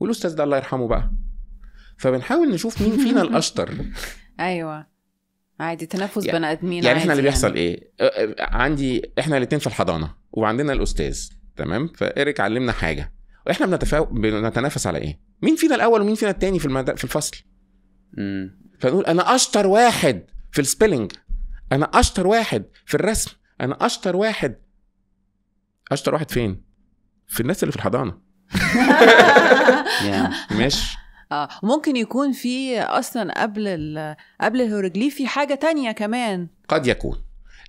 والاستاذ ده الله يرحمه بقى، فبنحاول نشوف مين فينا الاشطر. ايوه عادي، تنافس يعني بني ادمين. يعني احنا اللي بيحصل يعني ايه؟ عندي احنا الاثنين في الحضانه وعندنا الاستاذ، تمام؟ فإيريك علمنا حاجه، واحنا بنتفاو... بنتنافس على ايه؟ مين فينا الاول ومين فينا الثاني في المد... في الفصل. امم فنقول انا اشطر واحد في السبيلنج، انا اشطر واحد في الرسم، انا اشطر واحد. اشطر واحد فين؟ في الناس اللي في الحضانه. مش اه ممكن يكون في اصلا قبل ال... قبل الهيروغليفي حاجه تانية كمان، قد يكون.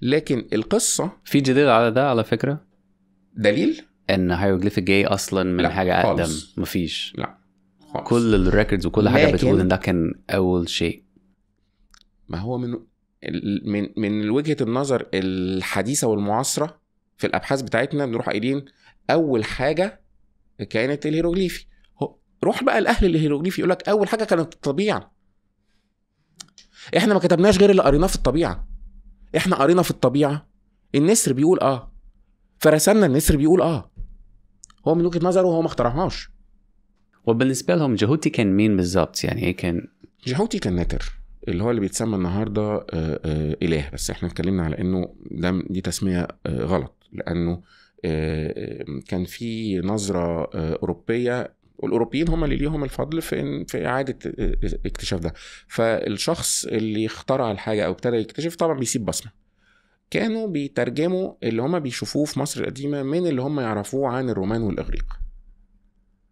لكن القصه في جديد على ده على فكره، دليل ان الهيروغليفي جاي اصلا من حاجه اقدم. مفيش، لا خالص. كل الريكوردز وكل حاجه بتقول ان ده كان اول شيء. ما هو من من من وجهه النظر الحديثه والمعاصره في الابحاث بتاعتنا بنروح قايلين اول حاجه كانت الهيروغليفي. روح بقى الاهل الهيروغليفي يقول لك اول حاجه كانت الطبيعه. احنا ما كتبناش غير اللي قريناه في الطبيعه. احنا قرينا في الطبيعه النسر بيقول اه، فرسلنا النسر بيقول اه. هو من وجهه نظره هو ما اخترعهاش. وبالنسبه لهم جحوتي كان مين بالظبط؟ يعني ايه كان جحوتي؟ كان نتر، اللي هو اللي بيتسمى النهارده اله، بس احنا اتكلمنا على انه ده دي تسميه غلط، لانه كان في نظره اوروبيه والاوروبيين هم اللي ليهم الفضل في في اعاده اكتشاف ده. فالشخص اللي اخترع الحاجه او ابتدى يكتشف طبعا بيسيب بصمه. كانوا بيترجموا اللي هم بيشوفوه في مصر القديمه من اللي هم يعرفوه عن الرومان والاغريق.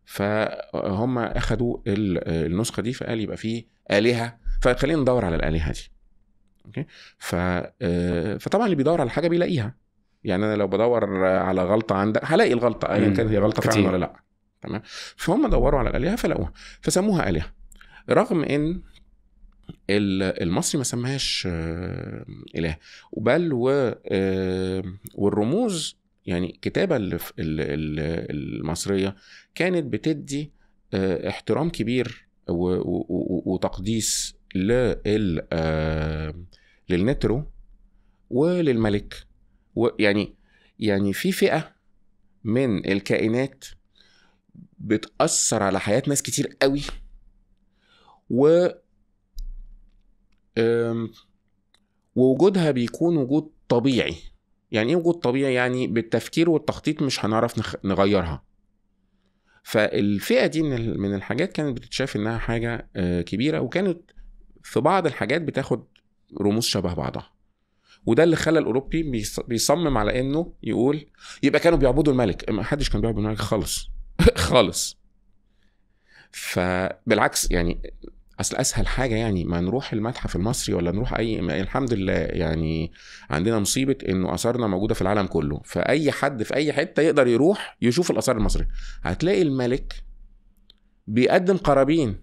فهم اخدوا النسخه دي فقال يبقى فيه آلهه، فخلينا ندور على الآلهه دي. اوكي، فطبعا اللي بيدور على حاجه بيلاقيها. يعني انا لو بدور على غلطه عندك هلاقي الغلطه ايا يعني كانت هي غلطه فعلا ولا لا. تمام، فهم دوروا على الآلهه فلاقوها فسموها آلهه، رغم ان المصري ما سماهاش اله، بل و والرموز يعني كتابة المصرية كانت بتدي احترام كبير وتقديس للنترو وللملك. ويعني يعني في فئة من الكائنات بتأثر على حياة ناس كتير قوي و ووجودها بيكون وجود طبيعي. يعني ايه وجود طبيعي؟ يعني بالتفكير والتخطيط مش هنعرف نغيرها. فالفئة دي من الحاجات كانت بتتشاف انها حاجة كبيرة، وكانت في بعض الحاجات بتاخد رموز شبه بعضها، وده اللي خلى الأوروبي بيصمم على انه يقول يبقى كانوا بيعبدوا الملك. ما حدش كان بيعبد الملك خالص خالص. فبالعكس يعني اصل اسهل حاجه يعني ما نروح المتحف المصري ولا نروح اي، الحمد لله يعني عندنا مصيبه انه اثارنا موجوده في العالم كله، فاي حد في اي حته يقدر يروح يشوف الاثار المصريه. هتلاقي الملك بيقدم قرابين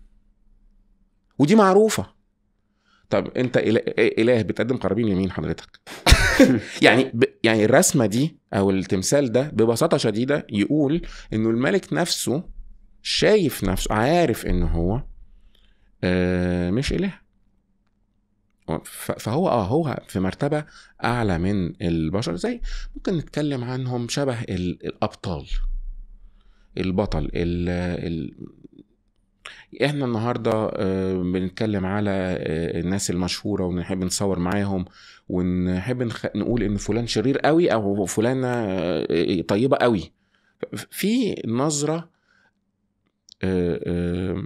ودي معروفه. طب انت اله, إله بتقدم قرابين لمين حضرتك؟ يعني يعني الرسمه دي او التمثال ده ببساطه شديده يقول انه الملك نفسه شايف نفسه عارف انه هو آه مش إله، فهو اه هو في مرتبة أعلى من البشر. زي ممكن نتكلم عنهم شبه الأبطال، البطل ال ال احنا النهاردة آه بنتكلم على آه الناس المشهورة ونحب نصور معاهم ونحب نخ... نقول إن فلان شرير قوي أو فلانة آه طيبة قوي. في نظرة آه آه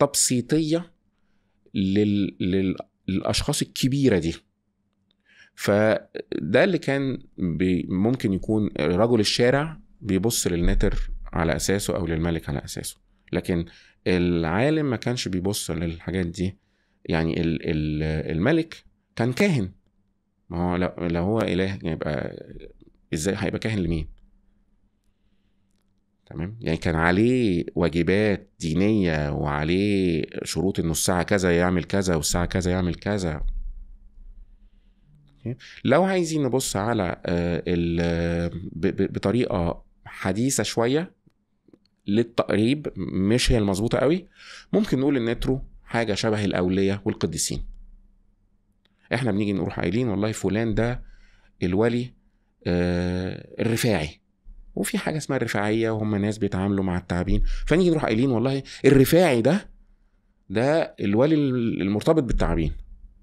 تبسيطية لل... للأشخاص الكبيرة دي. فده اللي كان بي... ممكن يكون رجل الشارع بيبص للنتر على أساسه أو للملك على أساسه، لكن العالم ما كانش بيبص للحاجات دي. يعني ال... ال... الملك كان كاهن، ما هو لو... لو هو إله يبقى إزاي هيبقى كاهن لمين؟ تمام، يعني كان عليه واجبات دينية وعليه شروط انه الساعة كذا يعمل كذا والساعة كذا يعمل كذا. لو عايزين نبص على بطريقة حديثة شوية للتقريب مش هي المظبوطة قوي، ممكن نقول النترو حاجة شبه الأولية والقديسين. احنا بنيجي نروح قايلين والله فلان ده الولي الرفاعي، وفي حاجه اسمها الرفاعيه وهم ناس بيتعاملوا مع التعبين، فنيجي نروح قايلين والله الرفاعي ده ده الولي المرتبط بالتعبين.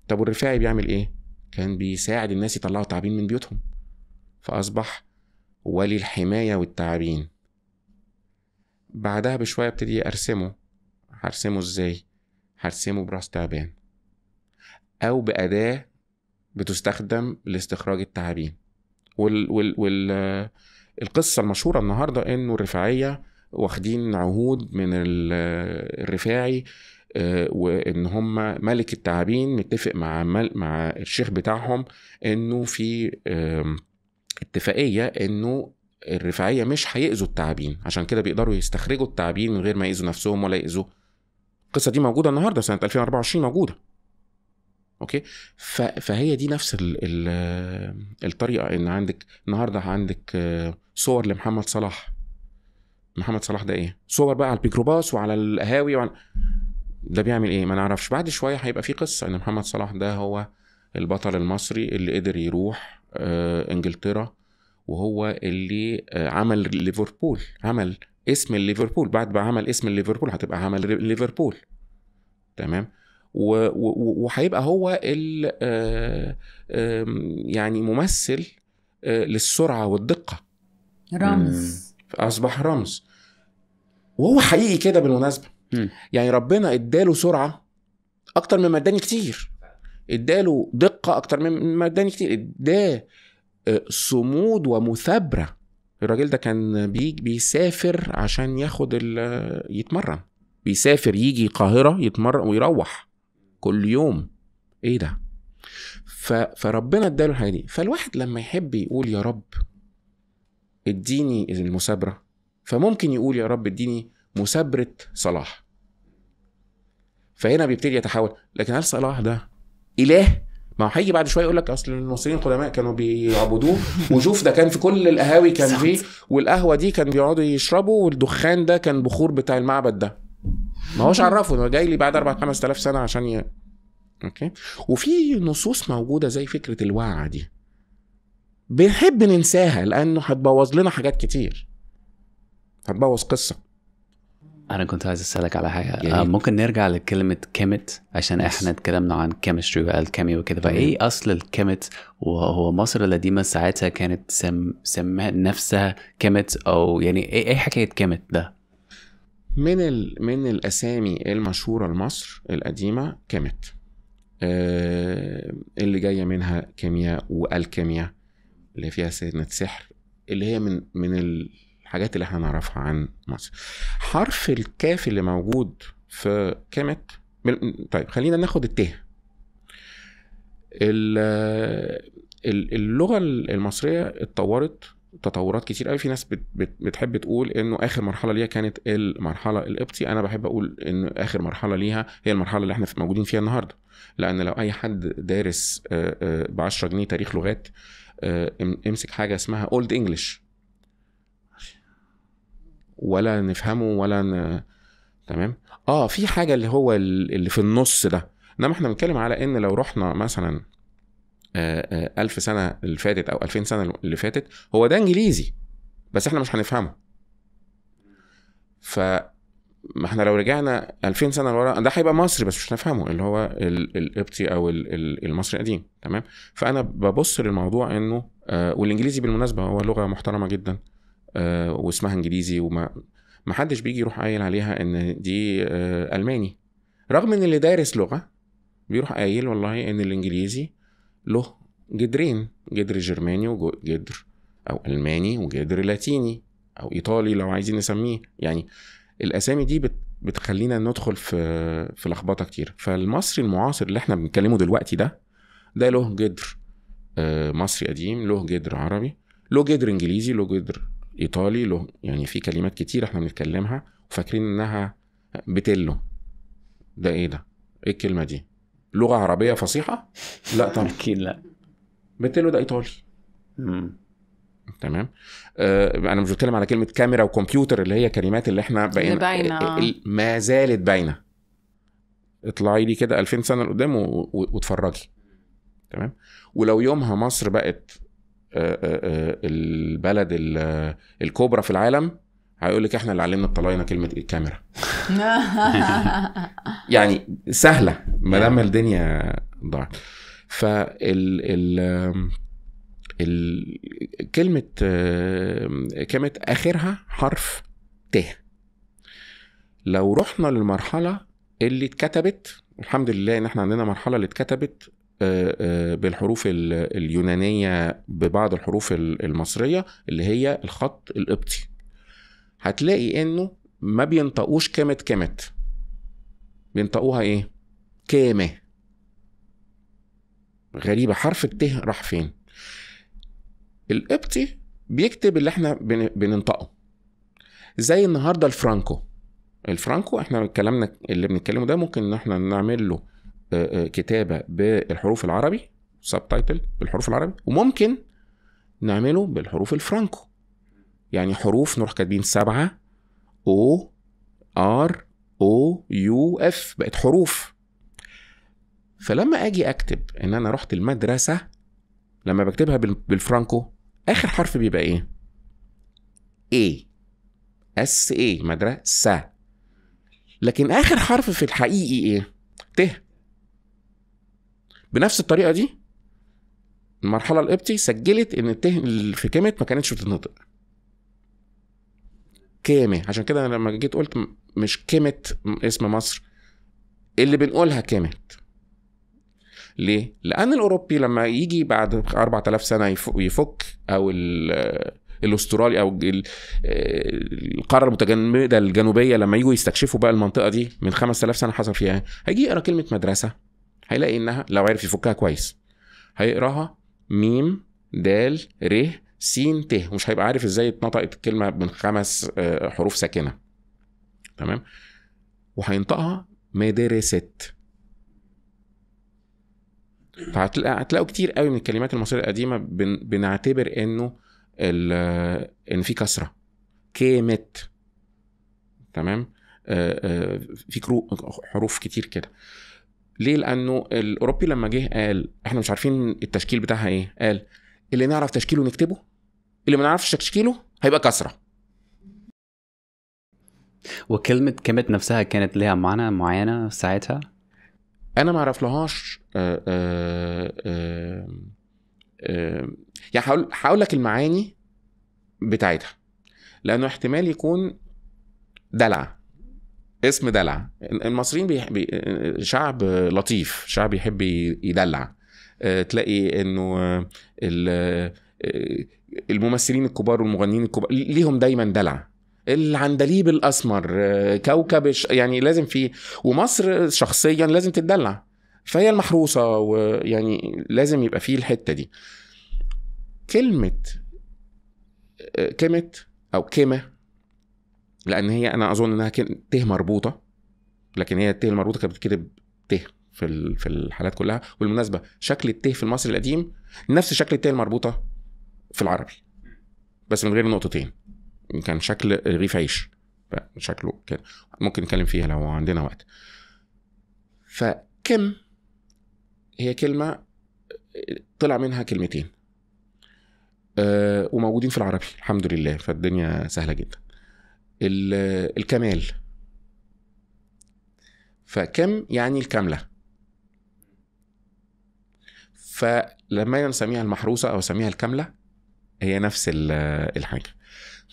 طب والرفاعي بيعمل ايه؟ كان بيساعد الناس يطلعوا تعبين من بيوتهم، فاصبح ولي الحمايه والتعبين. بعدها بشويه ابتدي ارسمه. هرسمه ازاي؟ هرسمه براس تعبان او باداه بتستخدم لاستخراج التعابين. وال وال وال القصة المشهورة النهاردة انه الرفاعية واخدين عهود من الرفاعي وان هم ملك التعابين متفق مع مع الشيخ بتاعهم انه في اتفاقية انه الرفاعية مش هيأذوا التعابين، عشان كده بيقدروا يستخرجوا التعابين من غير ما يأذوا نفسهم ولا يأذوا. القصة دي موجودة النهاردة سنة ألفين وأربعة وعشرين موجودة. اوكي، فهي دي نفس ال ال الطريقه ان عندك النهارده عندك صور لمحمد صلاح. محمد صلاح ده ايه؟ صور بقى على الميكروباص وعلى القهاوي وعلى ده بيعمل ايه ما نعرفش. بعد شويه هيبقى في قصه ان محمد صلاح ده هو البطل المصري اللي قدر يروح انجلترا، وهو اللي عمل ليفربول، عمل اسم ليفربول. بعد ما عمل اسم ليفربول هتبقى عمل ليفربول. تمام، وهيبقى هو ال يعني ممثل للسرعه والدقه، رمز، اصبح رمز. وهو حقيقي كده بالمناسبة. م. يعني ربنا اداله سرعة اكتر مما اداني كتير, اداله دقة اكتر مما اداني كتير, اداه صمود ومثابرة. الراجل ده كان بيسافر عشان ياخد يتمرن, بيسافر يجي القاهرة يتمرن ويروح كل يوم. ايه ده؟ فربنا اداله الحاجة دي. فالواحد لما يحب يقول يا رب اديني المثابرة, فممكن يقول يا رب اديني مثابرة صلاح. فهنا بيبتدي يتحول. لكن هل صلاح ده اله؟ ما هيجي بعد شويه يقول لك اصل المصريين القدماء كانوا بيعبدوه, وشوف ده كان في كل القهاوي كان فيه, والقهوه دي كان بيقعدوا يشربوا, والدخان ده كان بخور بتاع المعبد ده. ما هوش عرفه ده جاي لي بعد أربعة خمسة آلاف سنه عشان ي... اوكي. وفي نصوص موجوده زي فكره الوعي دي بنحب ننساها لانه هتبوظ لنا حاجات كتير, هتبوظ قصه. أنا كنت عايز أسألك على حاجة. ممكن نرجع لكلمة كيمت عشان إحنا اتكلمنا عن كيمستري بقى, الكيمياء وكده. فإيه أصل الكيمت؟ وهو مصر القديمة ساعتها كانت سم... سمها نفسها كيمت, أو يعني إيه حكاية كيمت ده؟ من ال... من الأسامي المشهورة لمصر القديمة كيمت, آه... اللي جاية منها كيمياء والكيمياء اللي فيها سنة سحر, اللي هي من من ال الحاجات اللي احنا نعرفها عن مصر. حرف الكاف اللي موجود في كيمت. طيب خلينا ناخد الته. اللغة المصرية اتطورت تطورات كتير قوي. في ناس بتحب تقول انه اخر مرحلة ليها كانت المرحلة القبطي. انا بحب اقول ان اخر مرحلة ليها هي المرحلة اللي احنا موجودين فيها النهاردة. لان لو اي حد دارس بعشرة جنيه تاريخ لغات امسك حاجة اسمها اولد انجلش ولا نفهمه ولا ن... تمام. اه في حاجه اللي هو اللي في النص ده. انما احنا بنتكلم على ان لو رحنا مثلا ألف سنه اللي فاتت او ألفين سنه اللي فاتت, هو ده انجليزي بس احنا مش هنفهمه. ف ما احنا لو رجعنا ألفين سنه لورا ده هيبقى مصري بس مش هنفهمه, اللي هو القبطي او المصري القديم. تمام. فانا ببص للموضوع انه آه والانجليزي بالمناسبه هو لغه محترمه جدا واسمها انجليزي, وما محدش بيجي يروح قايل عليها ان دي الماني, رغم ان اللي دارس لغه بيروح قايل والله ان الانجليزي له جدرين, جدر جرماني وجدر او الماني وجدر لاتيني او ايطالي لو عايزين نسميه. يعني الاسامي دي بتخلينا ندخل في في لخبطه كتير. فالمصري المعاصر اللي احنا بنتكلمه دلوقتي ده ده له جدر مصري قديم, له جدر عربي, له جدر انجليزي, له جدر ايطالي, له يعني في كلمات كتير احنا بنتكلمها وفاكرين انها بتلو. ده ايه ده؟ ايه الكلمه دي؟ لغه عربيه فصيحه؟ لا طبعا اكيد لا. بتلو ده ايطالي. امم تمام. آه انا مش بتكلم على كلمه كاميرا وكمبيوتر اللي هي كلمات اللي احنا بقينا ما زالت باينه. اطلعي لي كده ألفين سنه لقدام واتفرجي. تمام. ولو يومها مصر بقت البلد الكبرى في العالم, هيقول لك احنا اللي علمنا الطلاينه كلمه الكاميرا. يعني سهله ما دام الدنيا ضاعت. فال كلمه كلمه اخرها حرف ت. لو رحنا للمرحله اللي اتكتبت, الحمد لله ان احنا عندنا مرحله اللي اتكتبت بالحروف اليونانية ببعض الحروف المصرية, اللي هي الخط القبطي, هتلاقي انه ما بينطقوش كلمة كمت, بينطقوها ايه؟ كامة. غريبة. حرف الته راح فين؟ القبطي بيكتب اللي احنا بننطقه. زي النهاردة الفرانكو. الفرانكو احنا بنتكلمنا اللي بنتكلمه ده ممكن ان احنا نعمل له كتابة بالحروف العربي, سب تايتل بالحروف العربي, وممكن نعمله بالحروف الفرانكو. يعني حروف نروح كاتبين سبعة او ار او يو اف, بقت حروف. فلما اجي اكتب ان انا رحت المدرسة, لما بكتبها بالفرانكو اخر حرف بيبقى ايه؟ اي اس اي مدرسة. لكن اخر حرف في الحقيقي ايه؟ ت. بنفس الطريقه دي المرحله القبطي سجلت ان الته في كلمه ما كانتش بتتنطق. كامة. عشان كده انا لما جيت قلت مش كامة اسم مصر اللي بنقولها كامة. ليه؟ لان الاوروبي لما يجي بعد أربعة آلاف سنة يفك او الاسترالي او القارة المتجمدة الجنوبية لما يجوا يستكشفوا بقى المنطقة دي من خمسة آلاف سنة حصل فيها, هيجي يقرأ كلمة مدرسة هيلاقي انها لو عارف يفكها كويس هيقراها ميم دال ر سين ت, مش هيبقى عارف ازاي اتنطقت الكلمة من خمس حروف ساكنة. تمام؟ وهينطقها مدرست. فهتلاقوا كتير قوي من الكلمات المصرية القديمة بنعتبر انه ان في كسرة كامت. تمام؟ في حروف كتير كده. ليه؟ لانه الاوروبي لما جه قال احنا مش عارفين التشكيل بتاعها ايه, قال اللي نعرف تشكيله نكتبه, اللي ما نعرفش تشكيله هيبقى كسره. وكلمه كامت نفسها كانت ليها معنى معينه ساعتها انا ما اعرف لهاش. آآ آآ آآ يعني هقول لك المعاني بتاعتها لانه احتمال يكون دلع, اسم دلع. المصريين بيح... بي... شعب لطيف, شعب يحب يدلع. أه تلاقي انه الممثلين الكبار والمغنيين الكبار ليهم دايما دلع, العندليب الاسمر كوكب, يعني لازم فيه. ومصر شخصيا لازم تدلع, فهي المحروسه, ويعني لازم يبقى فيه الحته دي. كلمه كمت او كمه, لان هي انا اظن انها ته مربوطه, لكن هي الته المربوطه كانت بتتكتب ته في في الحالات كلها. والمناسبه شكل الته في المصري القديم نفس شكل الته المربوطه في العربي بس من غير نقطتين, كان شكل رغيف عيش شكله كده. ممكن نتكلم فيها لو عندنا وقت. فكم هي كلمه طلع منها كلمتين أه وموجودين في العربي الحمد لله, فالدنيا سهله جدا. الكمال, فكم يعني الكاملة. فلما نسميها المحروسة أو نسميها الكاملة هي نفس الحاجة.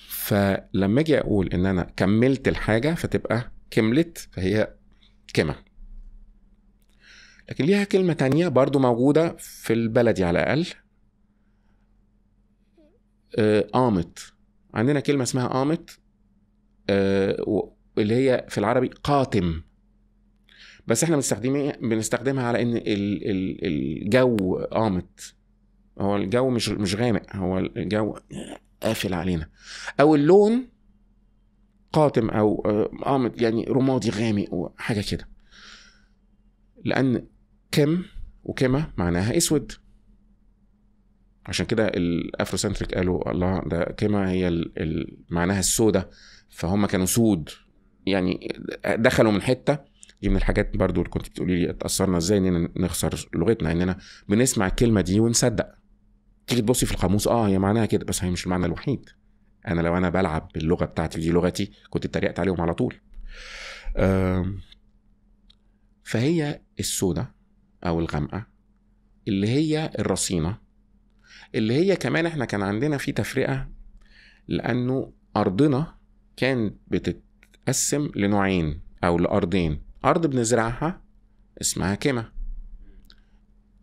فلما أجي أقول إن أنا كملت الحاجة فتبقى كملت, فهي كمة. لكن ليها كلمة تانية برضو موجودة في البلدي على الأقل, قامت. عندنا كلمة اسمها قامت اللي هي في العربي قاتم, بس احنا بنستخدمها بنستخدمها على ان الجو قامت. هو الجو مش مش غامق, هو الجو قافل علينا. او اللون قاتم او قامت, يعني رمادي غامق وحاجه كده. لان كم وكما معناها اسود, عشان كده الافروسنتريك قالوا الله ده كما هي معناها السودة, فهم كانوا سود, يعني دخلوا من حتة. دي من الحاجات برضو اللي كنت بتقولي لي اتأثرنا ازاي اننا نخسر لغتنا, اننا بنسمع الكلمة دي ونصدق. تيجي تبصي في القاموس اه هي معناها كده, بس هي مش المعنى الوحيد. انا لو انا بلعب باللغة بتاعتي دي لغتي كنت اتريقت عليهم على طول. فهي السودة او الغامقة اللي هي الرصينة, اللي هي كمان احنا كان عندنا في تفرقة لانه ارضنا كان بتتقسم لنوعين او لأرضين. ارض بنزرعها اسمها كمة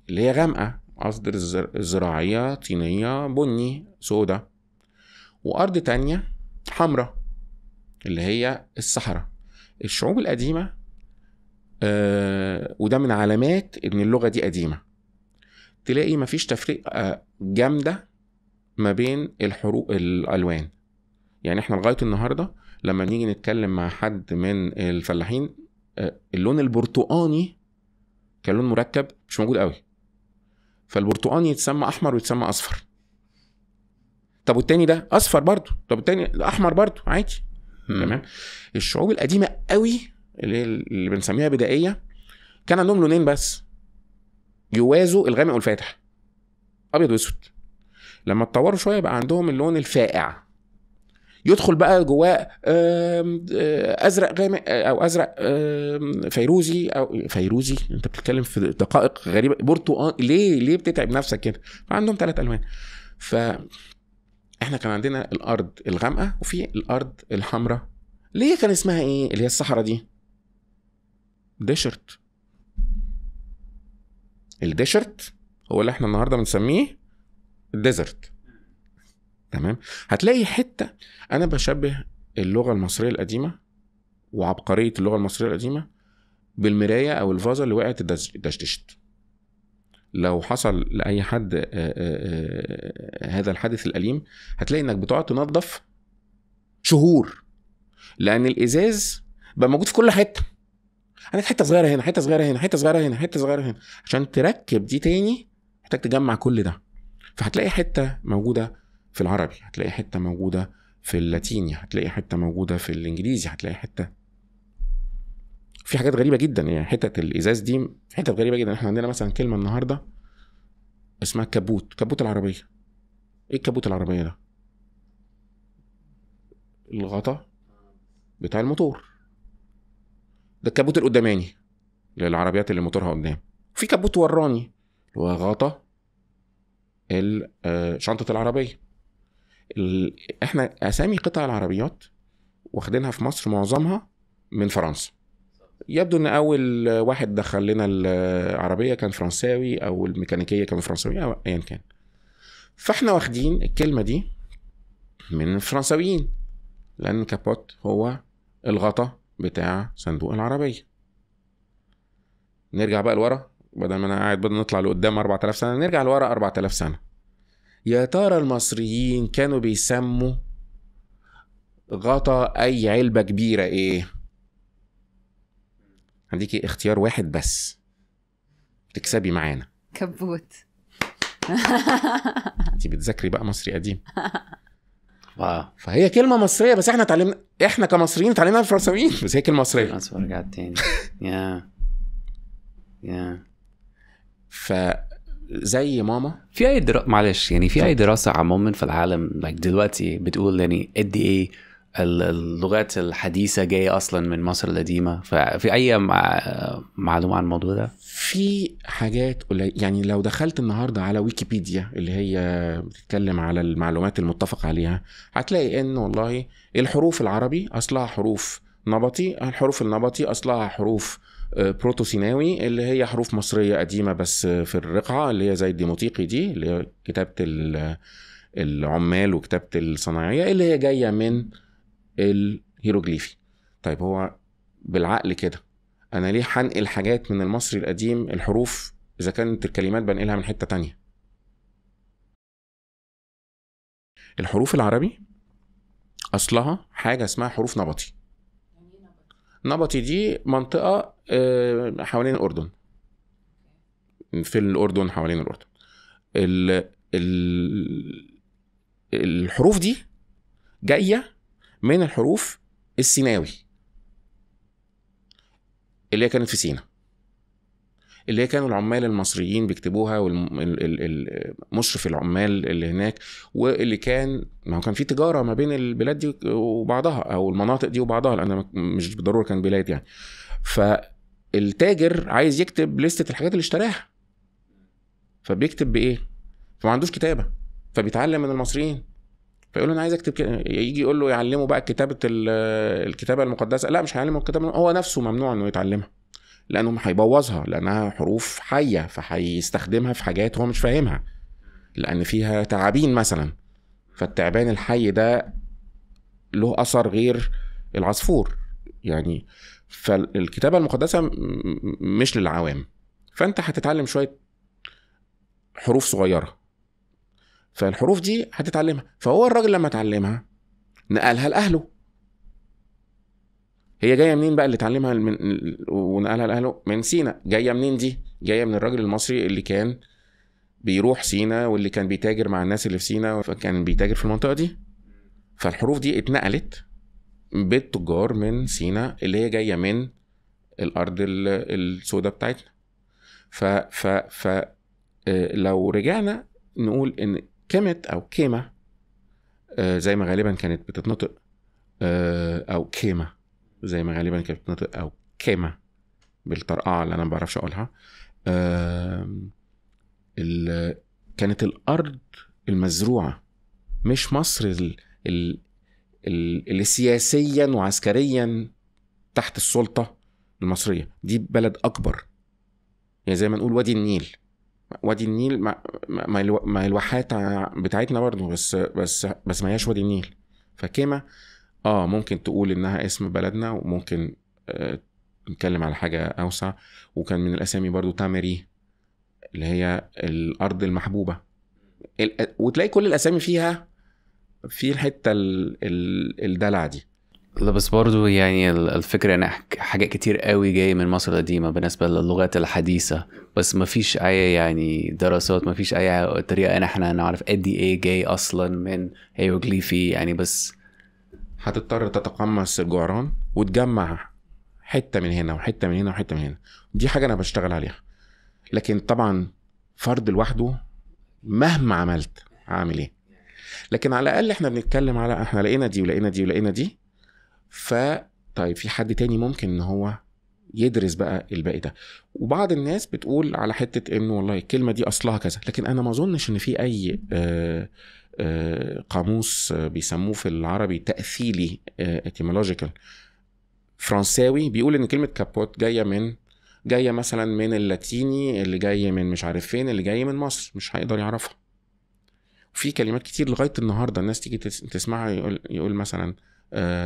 اللي هي غامقة, اصدر الزراعية طينية بني سودة. وارض تانية حمراء اللي هي الصحراء. الشعوب القديمة آه وده من علامات ان اللغة دي قديمة, تلاقي مفيش تفرقة جامدة ما بين الحروف الالوان. يعني احنا لغاية النهاردة لما نيجي نتكلم مع حد من الفلاحين اللون البرتقاني كان لون مركب مش موجود قوي, فالبرتقاني يتسمى احمر ويتسمى اصفر. طب والتاني ده اصفر برضو, طب والتاني احمر برضو عادي. تمام. الشعوب القديمة قوي اللي, اللي بنسميها بدائية كان عندهم لونين بس يوازوا الغامق والفاتح, ابيض واسود. لما اتطوروا شوية بقى عندهم اللون الفائع يدخل بقى جواه ازرق غامق او ازرق فيروزي او فيروزي. انت بتتكلم في دقائق غريبه. برتقاني ليه ليه بتتعب نفسك كده؟ فعندهم ثلاث الوان. ف احنا كان عندنا الارض الغامقه وفي الارض الحمراء اللي هي كان اسمها ايه اللي هي الصحراء دي، ديشرت. الديشرت هو اللي احنا النهارده بنسميه الديزرت. تمام. هتلاقي حته انا بشبه اللغه المصريه القديمه وعبقريه اللغه المصريه القديمه بالمرايه او الفازه اللي وقعت الدشدشت. لو حصل لاي حد آآ آآ هذا الحدث الاليم هتلاقي انك بتقعد تنظف شهور، لان الازاز بقى موجود في كل حته. انا حته صغيره هنا، حته صغيره هنا، حته صغيره هنا، حته صغيره هنا، عشان تركب دي تاني محتاج تجمع كل ده. فهتلاقي حته موجوده في العربي، هتلاقي حته موجوده في اللاتيني، هتلاقي حته موجوده في الانجليزي، هتلاقي حته في حاجات غريبه جدا. يعني حته الازاز دي حته غريبه جدا. احنا عندنا مثلا كلمه النهارده اسمها كبوت، كبوت العربيه. ايه الكبوت العربيه ده؟ الغطا بتاع الموتور. ده الكبوت القداماني للعربيات اللي موتورها قدام. في كبوت وراني هو غطا شنطه العربيه. احنا اسامي قطع العربيات واخدينها في مصر معظمها من فرنسا. يبدو ان اول واحد دخل لنا العربيه كان فرنساوي، او الميكانيكيه كان فرنساوي، او ايا كان. فاحنا واخدين الكلمه دي من الفرنساويين، لان كابوت هو الغطا بتاع صندوق العربيه. نرجع بقى لورا، بدل ما انا قاعد بدنا نطلع لقدام أربعة آلاف سنه، نرجع لورا أربعة آلاف سنه. يا ترى المصريين كانوا بيسموا غطا اي علبه كبيره ايه؟ هديكي اختيار واحد بس تكسبي معانا. كبوت. انت بتذاكري بقى مصري قديم. اه فهي كلمه مصريه، بس احنا اتعلمنا، احنا كمصريين اتعلمناها من الفرنساويين، بس هي كلمه مصريه. بس ورجعت تاني. يا يا ف زي ماما في اي دراسه، معلش يعني في اي دراسه عموما في العالم لايك دلوقتي بتقول يعني قد ايه اللغات الحديثة جاية أصلا من مصر القديمة؟ ففي أي معلومة عن الموضوع ده؟ في حاجات يعني لو دخلت النهاردة على ويكيبيديا اللي هي بتتكلم على المعلومات المتفق عليها، هتلاقي إن والله الحروف العربي أصلها حروف نبطي، الحروف النبطي أصلها حروف بروتوسيناوي اللي هي حروف مصرية قديمة بس في الرقعة، اللي هي زي الديموتيقي دي اللي هي كتابة العمال وكتابة الصناعية اللي هي جاية من الهيروغليفي. طيب هو بالعقل كده انا ليه حنقل حاجات من المصري القديم الحروف اذا كانت الكلمات بنقلها من حته تانية؟ الحروف العربي اصلها حاجه اسمها حروف نبطي. نبطي دي منطقه حوالين الاردن، في الاردن، حوالين الاردن. الحروف دي جايه من الحروف السيناوي اللي هي كانت في سينا، اللي هي كانوا العمال المصريين بيكتبوها، والمشرف العمال اللي هناك، واللي كان ما هو كان في تجاره ما بين البلاد دي وبعضها، او المناطق دي وبعضها، لان مش بالضروره كان بلاد يعني. فالتاجر عايز يكتب لسته الحاجات اللي اشتراها، فبيكتب بايه؟ فما عندوش كتابه، فبيتعلم من المصريين. فيقول له انا عايز اكتب كده، يجي يقول له يعلمه بقى كتابه الكتابه المقدسه، لا مش هيعلمه الكتابه، هو نفسه ممنوع انه يتعلمها لانه هيبوظها، لانها حروف حيه، فهيستخدمها في حاجات هو مش فاهمها، لان فيها تعابين مثلا، فالتعبان الحي ده له اثر غير العصفور يعني. فالكتابه المقدسه مش للعوام، فانت هتتعلم شويه حروف صغيره، فالحروف دي هتتعلمها. فهو الراجل لما اتعلمها نقلها لأهله. هي جاية منين بقى اللي اتعلمها من... ونقلها لأهله؟ من سينا. جاية منين دي؟ جاية من الراجل المصري اللي كان بيروح سينا، واللي كان بيتاجر مع الناس اللي في سينا، فكان بيتاجر في المنطقة دي. فالحروف دي اتنقلت بالتجار من سينا اللي هي جاية من الأرض السوداء بتاعتنا. ف... ف... ف... لو رجعنا نقول إن كمت أو كيمة زي ما غالبا كانت بتتنطق، أو كيمة زي ما غالبا كانت بتتنطق، أو كيمة بالطرقعة اللي أنا ما بعرفش أقولها. كانت الأرض المزروعة مش مصر ال ال ال ال سياسيا وعسكريا تحت السلطة المصرية. دي بلد أكبر، يعني زي ما نقول وادي النيل، وادي النيل ما, ما الواحات بتاعتنا برضو، بس بس بس ما هياش وادي النيل. فكما اه ممكن تقول انها اسم بلدنا، وممكن آه نتكلم على حاجة اوسع. وكان من الاسامي برضو تامري اللي هي الارض المحبوبة، وتلاقي كل الاسامي فيها في الحتة الدلع دي. لا بس برضو يعني الفكرة أنا حاجات كتير قوي جاي من مصر القديمة بالنسبة للغات الحديثة، بس ما فيش أي يعني دراسات، ما فيش أي طريقة أنا إحنا نعرف قد إيه جاي أصلا من هيروغليفي يعني. بس هتضطر تتقمص الجعران وتجمع حتة من هنا وحتة من هنا وحتة من هنا. دي حاجة أنا بشتغل عليها، لكن طبعا فرد لوحده مهما عملت عامل إيه. لكن على الأقل إحنا بنتكلم على إحنا لقينا دي ولقينا دي ولقينا دي، فطيب في حد تاني ممكن ان هو يدرس بقى الباقي ده. وبعض الناس بتقول على حتة انه والله الكلمة دي اصلها كذا، لكن انا ما اظنش ان في اي قاموس بيسموه في العربي تأثيلي etymological فرنساوي بيقول ان كلمة كابوت جاية من جاية مثلا من اللاتيني اللي جاي من مش عارف فين اللي جاي من مصر، مش هيقدر يعرفها. وفي كلمات كتير لغاية النهاردة الناس تيجي تسمعها يقول, يقول مثلا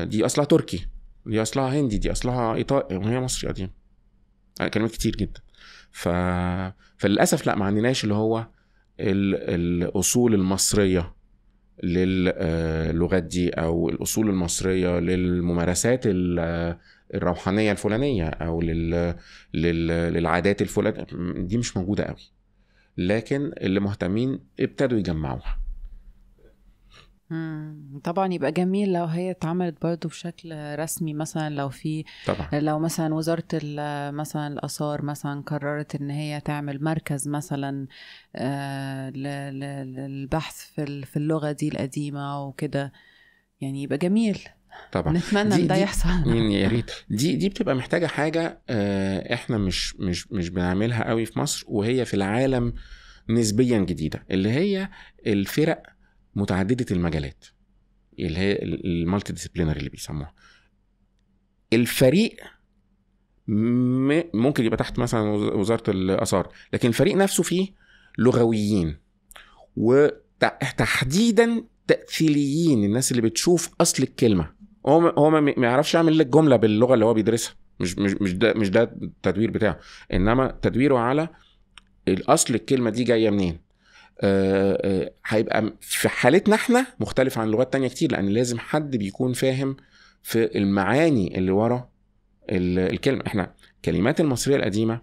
دي أصلها تركي، دي أصلها هندي، دي أصلها إيطالي، وهي مصري قديم. كلمات كتير جدا. ف... فللأسف لا، ما عندناش اللي هو ال... الأصول المصرية للغات دي، أو الأصول المصرية للممارسات الروحانية الفلانية، أو لل... لل... للعادات الفلانية. دي مش موجودة قوي، لكن اللي مهتمين ابتدوا يجمعوها. امم طبعا يبقى جميل لو هي اتعملت برضو بشكل رسمي، مثلا لو في طبعا. لو مثلا وزارة مثلا الآثار مثلا قررت ان هي تعمل مركز مثلا آه للبحث في في اللغة دي القديمة وكده، يعني يبقى جميل طبعا. نتمنى ان ده يحصل يعني، يا ريت. دي دي بتبقى محتاجة حاجة آه احنا مش مش مش بنعملها قوي في مصر، وهي في العالم نسبيا جديدة، اللي هي الفرق متعددة المجالات اللي هي المالتي ديسيبلينري اللي بيسموها. الفريق ممكن يبقى تحت مثلا وزارة الآثار، لكن الفريق نفسه فيه لغويين وتحديدا تأثيليين، الناس اللي بتشوف أصل الكلمة. هو هو ما يعرفش يعمل لك جملة باللغة اللي هو بيدرسها، مش مش مش ده مش ده التدوير بتاعه، انما تدويره على الأصل الكلمة دي جاية منين. هيبقى في حالتنا احنا مختلف عن لغات تانية كتير، لان لازم حد بيكون فاهم في المعاني اللي ورا الكلمة. احنا كلمات المصرية القديمة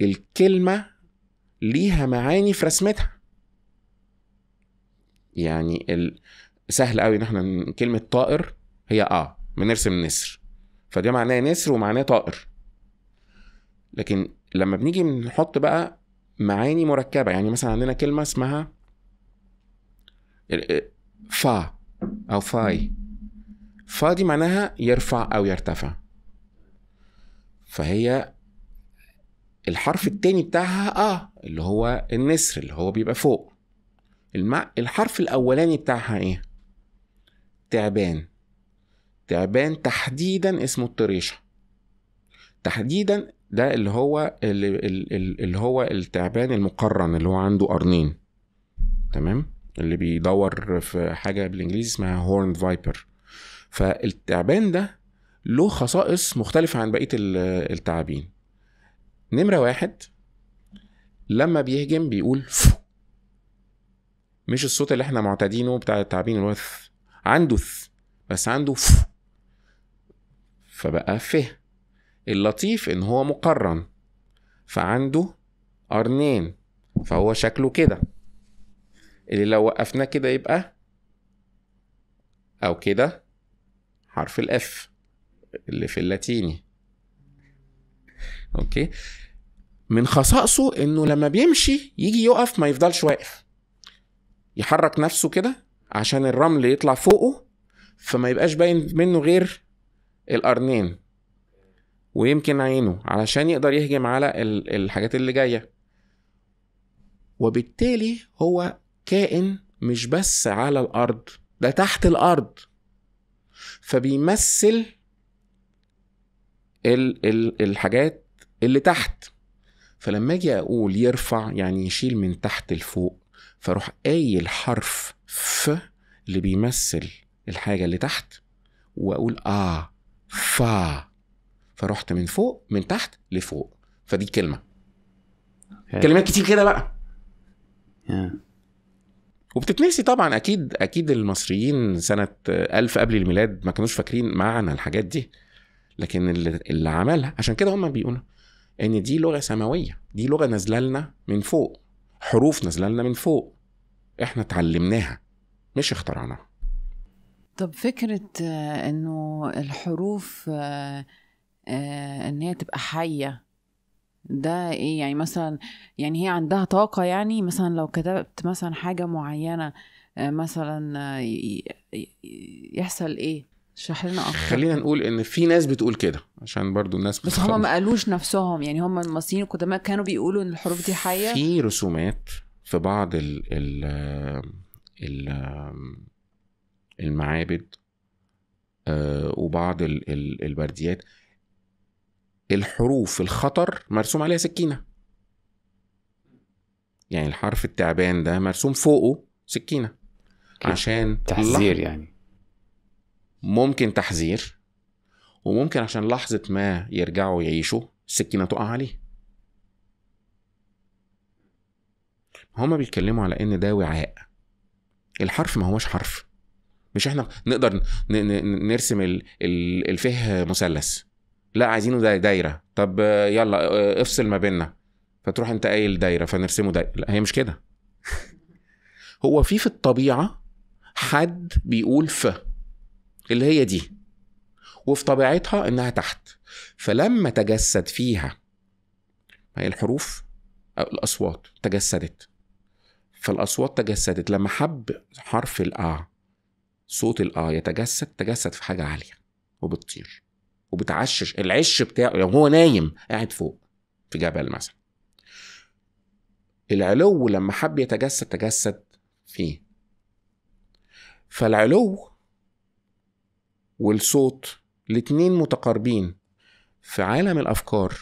الكلمة ليها معاني في رسمتها، يعني سهل قوي ان احنا كلمة طائر هي اه بنرسم نسر، فده معناه نسر ومعناه طائر. لكن لما بنيجي نحط بقى معاني مركبة، يعني مثلا عندنا كلمة اسمها فا أو فاي، فا دي معناها يرفع أو يرتفع، فهي الحرف التاني بتاعها آه اللي هو النسر اللي هو بيبقى فوق. المع... الحرف الأولاني بتاعها إيه؟ تعبان. تعبان تحديدا اسمه الطريشة، تحديدا ده اللي هو اللي هو التعبان المقرن اللي هو عنده قرنين، تمام، اللي بيدور في حاجه بالانجليزي اسمها هورن فايبر. فالتعبان ده له خصائص مختلفه عن بقيه التعابين. نمره واحد لما بيهجم بيقول فو، مش الصوت اللي احنا معتادينه بتاع التعابين اللي هو عنده ث، بس عنده فو، فبقى فه. اللطيف ان هو مقرن، فعنده قرنين، فهو شكله كده، اللي لو وقفناه كده يبقى او كده حرف الاف اللي في اللاتيني. اوكي، من خصائصه انه لما بيمشي يجي يقف، ما يفضلش واقف، يحرك نفسه كده عشان الرمل يطلع فوقه، فما يبقاش باين منه غير القرنين ويمكن عينه علشان يقدر يهجم على الحاجات اللي جاية. وبالتالي هو كائن مش بس على الأرض، ده تحت الأرض. فبيمثل ال ال الحاجات اللي تحت. فلما اجي اقول يرفع يعني يشيل من تحت لفوق، فاروح قايل حرف ف اللي بيمثل الحاجه اللي تحت، واقول اه فا، فروحت من فوق من تحت لفوق. فدي كلمه هي. كلمات كتير كده بقى هي. وبتتنسي طبعا. اكيد اكيد المصريين سنه ألف قبل الميلاد ما كانوش فاكرين معنى الحاجات دي، لكن اللي عملها عشان كده هم بيقولوا ان دي لغه سماويه، دي لغه نازله لنا من فوق، حروف نازله لنا من فوق، احنا اتعلمناها مش اخترعناها. طب فكره انه الحروف ان هي تبقى حيه ده ايه يعني؟ مثلا يعني هي عندها طاقه، يعني مثلا لو كتبت مثلا حاجه معينه مثلا يحصل ايه؟ اشرح لنا اكتر. خلينا نقول ان في ناس بتقول كده عشان برضو الناس بس هم ما قالوش نفسهم، يعني هم المصريين القدماء كانوا بيقولوا ان الحروف دي حيه. في رسومات في بعض ال ال ال المعابد وبعض ال ال البرديات الحروف الخطر مرسوم عليها سكينه. يعني الحرف التعبان ده مرسوم فوقه سكينه عشان تحذير، يعني ممكن تحذير، وممكن عشان لحظة ما يرجعوا يعيشوا السكينة تقع عليه. هما بيتكلموا على ان ده وعاء. الحرف ما هوش حرف، مش احنا نقدر نرسم الفه مثلث، لا عايزينه ده دايرة. طب يلا افصل ما بيننا، فتروح انت قايل دايرة فنرسمه دايرة. لا هي مش كده. هو في في الطبيعة حد بيقول ف اللي هي دي، وفي طبيعتها انها تحت، فلما تجسد فيها هي الحروف أو الاصوات تجسدت، فالاصوات تجسدت لما حب حرف الآ، صوت الآ يتجسد، تجسد في حاجه عاليه وبتطير وبتعشش العش بتاعه، يعني هو نايم قاعد فوق في جبل مثلا. العلو لما حب يتجسد تجسد فيه، فالعلو والصوت الاتنين متقاربين في عالم الأفكار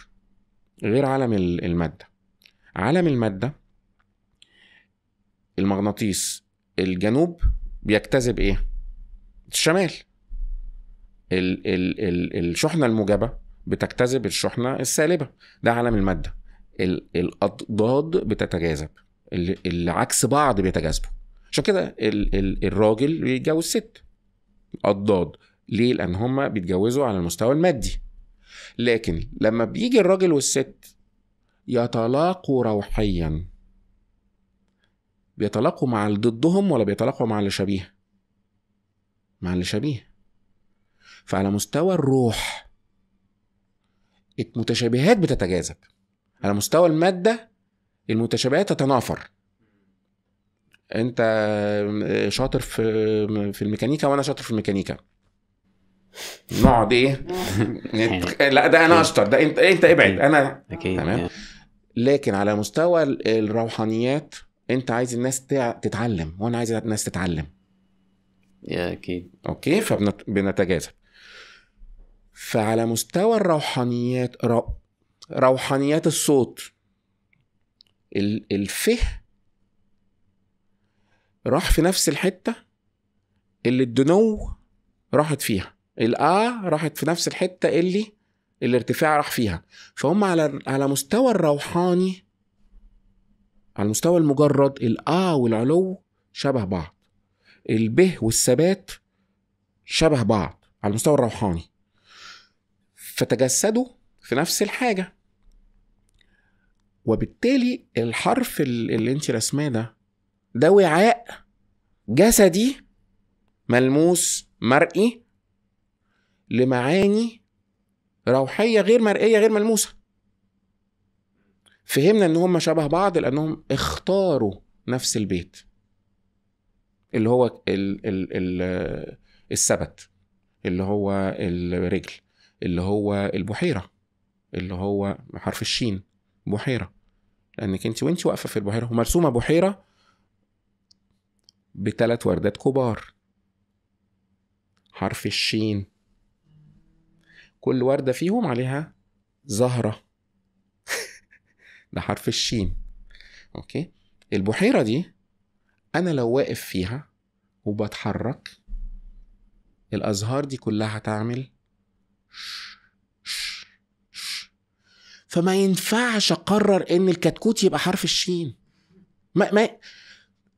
غير عالم المادة. عالم المادة المغناطيس الجنوب بيجتذب ايه؟ الشمال. ال ال ال الشحنة الموجبة بتجتذب الشحنة السالبة، ده عالم المادة. الأضداد بتتجاذب، اللي عكس بعض بيتجاذبوا. عشان كده ال ال الراجل بيتجوز ست. الأضداد ليه؟ لأن هما بيتجوزوا على المستوى المادي. لكن لما بيجي الراجل والست يتلاقوا روحيا، بيتلاقوا مع اللي ضدهم ولا بيتلاقوا مع اللي شبيه؟ مع اللي شبيه. فعلى مستوى الروح المتشابهات بتتجاذب، على مستوى المادة المتشابهات تتنافر. انت شاطر في في الميكانيكا وانا شاطر في الميكانيكا، نقعد ايه؟ لا ده انا اشطر، ده انت انت ابعد انا، تمام. لكن على مستوى الروحانيات انت عايز الناس تتعلم وانا عايز الناس تتعلم، يا اكيد اوكي، فبنتجاذب. فعلى مستوى الروحانيات، روحانيات الصوت، الفه راح في نفس الحته اللي الدنو راحت فيها، الآ راحت في نفس الحتة اللي الارتفاع راح فيها. فهم على على مستوى الروحاني، على المستوى المجرد، الآ والعلو شبه بعض، الب والثبات شبه بعض على المستوى الروحاني، فتجسدوا في نفس الحاجة. وبالتالي الحرف اللي انت رسماه ده ده وعاء جسدي ملموس مرئي لمعاني روحية غير مرئية غير ملموسة. فهمنا ان هم شبه بعض لانهم اختاروا نفس البيت اللي هو ال ال ال السبت، اللي هو الرجل، اللي هو البحيرة، اللي هو حرف الشين بحيرة، لانك انت وانت واقفة في البحيرة ومرسومة بحيرة بثلاث وردات كبار. حرف الشين كل وردة فيهم عليها زهرة ده حرف الشين. أوكي، البحيرة دي أنا لو واقف فيها وبتحرك الأزهار دي كلها هتعمل ش ش ش، فما ينفعش أقرر إن الكتكوت يبقى حرف الشين. ما ما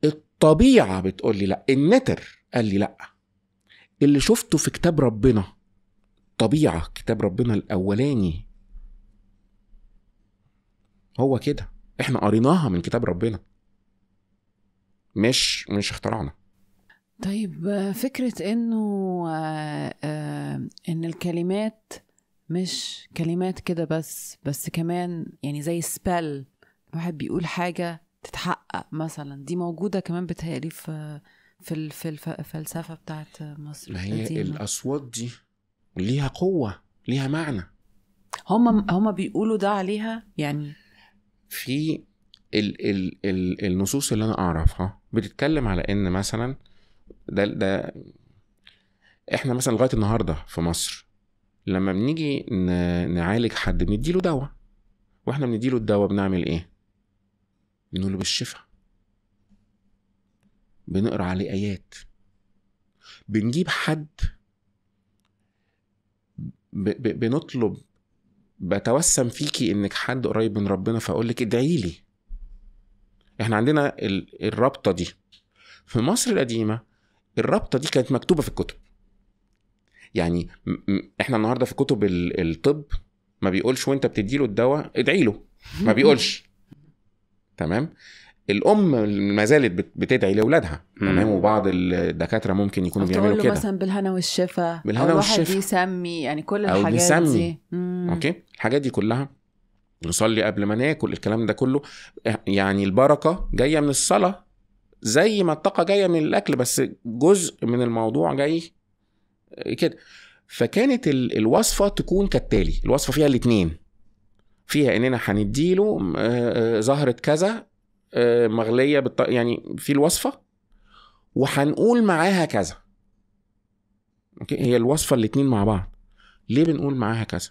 الطبيعة بتقول لي لأ، النتر قال لي لأ، اللي شفته في كتاب ربنا، طبيعة كتاب ربنا الأولاني هو كده، إحنا قريناها من كتاب ربنا، مش مش اخترعنا. طيب فكرة إنه إن الكلمات مش كلمات كده بس، بس كمان يعني زي سبل، الواحد بيقول حاجة تتحقق مثلا، دي موجودة كمان بتهيألي في في في الفلسفة بتاعت مصر. ما هي الأصوات دي ليها قوة، ليها معنى. هم هم بيقولوا ده عليها يعني. في ال ال ال النصوص اللي أنا أعرفها بتتكلم على إن مثلا ده ده إحنا مثلا لغاية النهاردة في مصر لما بنيجي نعالج حد بنديله دواء، وإحنا بنديله الدواء بنعمل إيه؟ بنقوله بالشفاء، بنقرأ عليه آيات، بنجيب حد بنطلب بتوسم فيكي انك حد قريب من ربنا فاقولك ادعيلي. احنا عندنا الرابطة دي في مصر القديمة، الرابطة دي كانت مكتوبة في الكتب. يعني احنا النهاردة في كتب الطب ما بيقولش وانت بتديله الدواء ادعيله، ما بيقولش. تمام، الام ما زالت بتدعي لاولادها، تمام، وبعض الدكاتره ممكن يكونوا بيعملوا كده مثلا بالهنا والشفا، بالهنا والشفا الواحد بيسمي، يعني كل الحاجات دي. اوكي، الحاجات دي كلها، نصلي قبل ما ناكل، الكلام ده كله يعني البركه جايه من الصلاه زي ما الطاقه جايه من الاكل، بس جزء من الموضوع جاي كده. فكانت الوصفه تكون كالتالي، الوصفه فيها الاثنين، فيها اننا هنديله زهره كذا مغلية بالط... يعني في الوصفة وحنقول معاها كذا. أوكي، هي الوصفة الاتنين مع بعض. ليه بنقول معاها كذا؟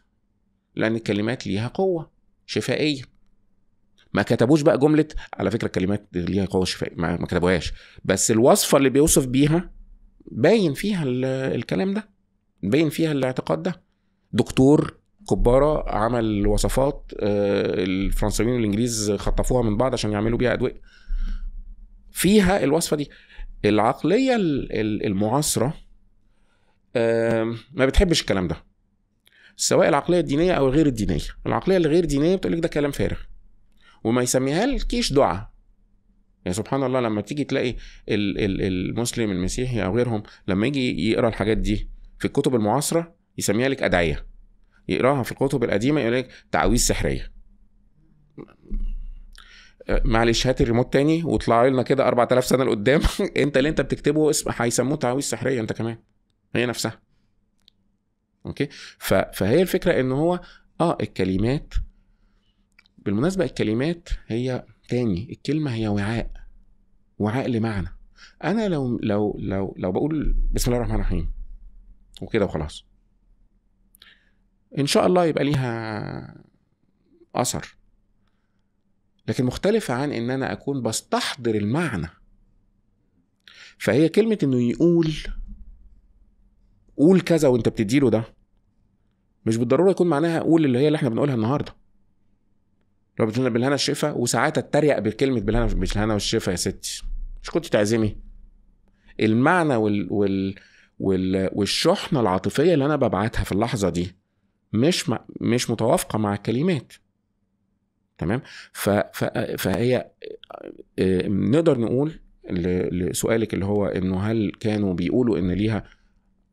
لأن الكلمات ليها قوة شفائية. ما كتبوش بقى جملة، على فكرة الكلمات ليها قوة شفائية، ما كتبوهاش، بس الوصفة اللي بيوصف بيها باين فيها الكلام ده، باين فيها الاعتقاد ده. دكتور كبارة عمل وصفات الفرنسيين والانجليز خطفوها من بعض عشان يعملوا بيها ادويه، فيها الوصفه دي. العقليه المعاصره ما بتحبش الكلام ده، سواء العقليه الدينيه او الغير الدينيه. العقليه الغير دينيه بتقول لك ده كلام فارغ وما يسميها لكيش دعاء. يعني سبحان الله، لما تيجي تلاقي المسلم المسيحي او غيرهم لما يجي يقرا الحاجات دي في الكتب المعاصره يسميها لك ادعيه، يقراها في الكتب القديمه يقول لك تعويذ سحريه. معلش هات الريموت تاني واطلع لنا كده أربعة آلاف سنه لقدام انت اللي انت بتكتبه اسم هيسموه تعويذ سحريه انت كمان، هي نفسها. اوكي، ف... فهي الفكره ان هو اه الكلمات، بالمناسبه الكلمات هي تاني، الكلمه هي وعاء، وعاء لمعنى. انا لو لو لو لو بقول بسم الله الرحمن الرحيم وكده وخلاص، ان شاء الله يبقى ليها اثر، لكن مختلفه عن ان انا اكون بستحضر المعنى. فهي كلمه انه يقول قول كذا وانت بتديله ده مش بالضروره يكون معناها قول اللي هي اللي احنا بنقولها النهارده، لو بتقولنا بالهنا والشفا، وساعات اتريق بكلمه بالهنا بالهنا والشفا يا ستي، مش كنت تعزمي؟ المعنى وال وال, وال... والشحنه العاطفيه اللي انا ببعتها في اللحظه دي مش م... مش متوافقه مع الكلمات. تمام، ف... ف... فهي نقدر نقول ل... لسؤالك اللي هو انه هل كانوا بيقولوا ان ليها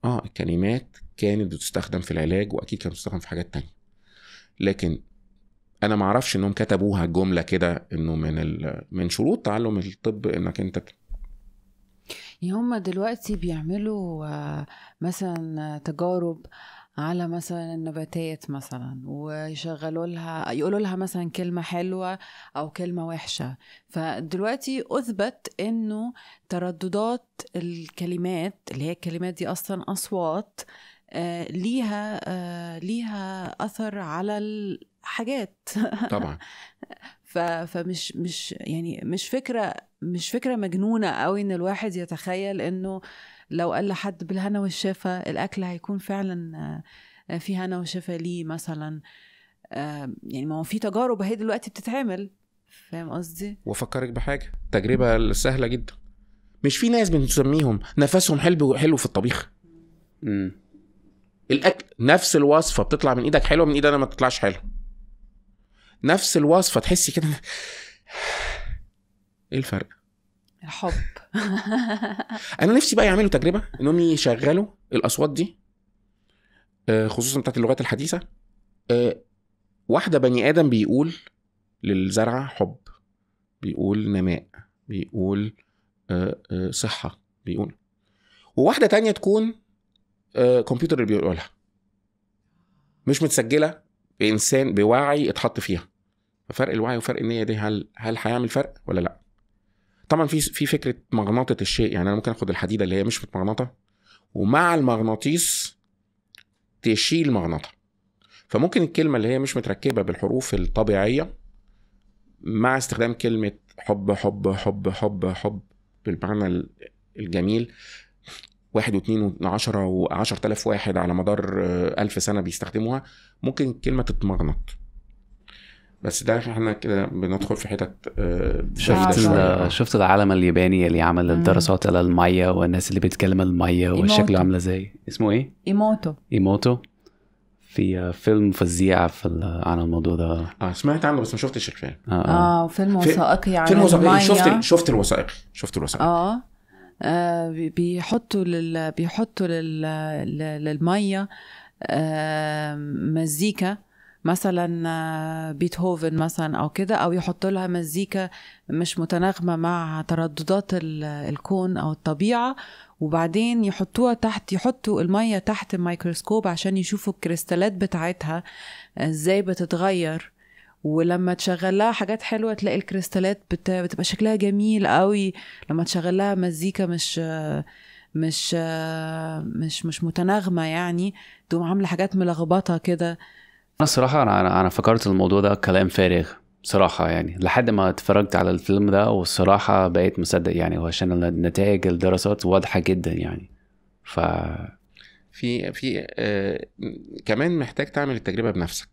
اه الكلمات كانت بتستخدم في العلاج، واكيد كانت بتستخدم في حاجات تانية، لكن انا ما اعرفش انهم كتبوها جمله كده انه من ال... من شروط تعلم الطب انك انت هم دلوقتي بيعملوا مثلا تجارب على مثلا النباتات مثلا ويشغلوا لها يقولوا لها مثلا كلمة حلوة أو كلمة وحشة. فدلوقتي أثبت أنه ترددات الكلمات اللي هي الكلمات دي أصلا أصوات آه ليها آه ليها أثر على الحاجات طبعا. فمش مش يعني مش فكرة مش فكرة مجنونة قوي إن الواحد يتخيل إنه لو قال لحد بالهنا والشفا الأكل هيكون فعلا في هنا وشفا ليه مثلا. يعني ما هو في تجارب اهي دلوقتي بتتعمل، فاهم قصدي؟ وافكرك بحاجة تجربة سهلة جدا، مش في ناس بنسميهم نفسهم حلو حلو في الطبيخ؟ امم الأكل نفس الوصفة بتطلع من إيدك حلوة من إيد أنا ما بتطلعش حلوة، نفس الوصفة تحسي كده ايه الفرق؟ الحب. انا نفسي بقى يعملوا تجربة انهم يشغلوا الاصوات دي خصوصا بتاعت اللغات الحديثة. واحدة بني ادم بيقول للزرعة حب، بيقول نماء، بيقول صحة، بيقول، وواحدة تانية تكون كمبيوتر اللي بيقولها مش متسجلة بإنسان بوعي اتحط فيها. ففرق الوعي وفرق النية دي هل هل هيعمل فرق ولا لا؟ طبعا في في فكره مغناطه الشيء، يعني انا ممكن اخد الحديده اللي هي مش متمغنطه ومع المغناطيس تشيل مغناطه، فممكن الكلمه اللي هي مش متركبه بالحروف الطبيعيه مع استخدام كلمه حب حب حب حب حب بالمعنى الجميل، واحد واثنين وعشرة وعشرة آلاف واحد على مدار ألف سنه بيستخدموها، ممكن الكلمه تتمغنط. بس ده احنا كده بندخل في حتت آه شفت آه شفت العالم الياباني اللي عمل الدراسات على الميه والناس اللي بيتكلم الميه والشكل عامله زي اسمه ايه؟ إيموتو. إيموتو في فيلم فظيع في عن الموضوع ده. اه سمعت عنه بس ما شفتش الفيلم. اه اه وفيلم وثائقي عن فيلم وثائقي شفت شفت الوثائقي شفت الوثائقي اه, آه بيحطوا لل بيحطوا لل للميه آه مزيكا مثلا بيتهوفن مثلا او كده، او يحط لها مزيكا مش متناغمه مع ترددات الكون او الطبيعه، وبعدين يحطوها تحت يحطوا الميه تحت الميكروسكوب عشان يشوفوا الكريستالات بتاعتها ازاي بتتغير، ولما تشغل لها حاجات حلوه تلاقي الكريستالات بتبقى شكلها جميل قوي، لما تشغل لها مزيكا مش مش مش مش متناغمه يعني تقوم عامله حاجات ملخبطه كده. أنا صراحة أنا أنا فكرت الموضوع ده كلام فارغ صراحة، يعني لحد ما اتفرجت على الفيلم ده والصراحة بقيت مصدق يعني، وعشان النتائج الدراسات واضحة جدا يعني. ف في في آه كمان محتاج تعمل التجربة بنفسك.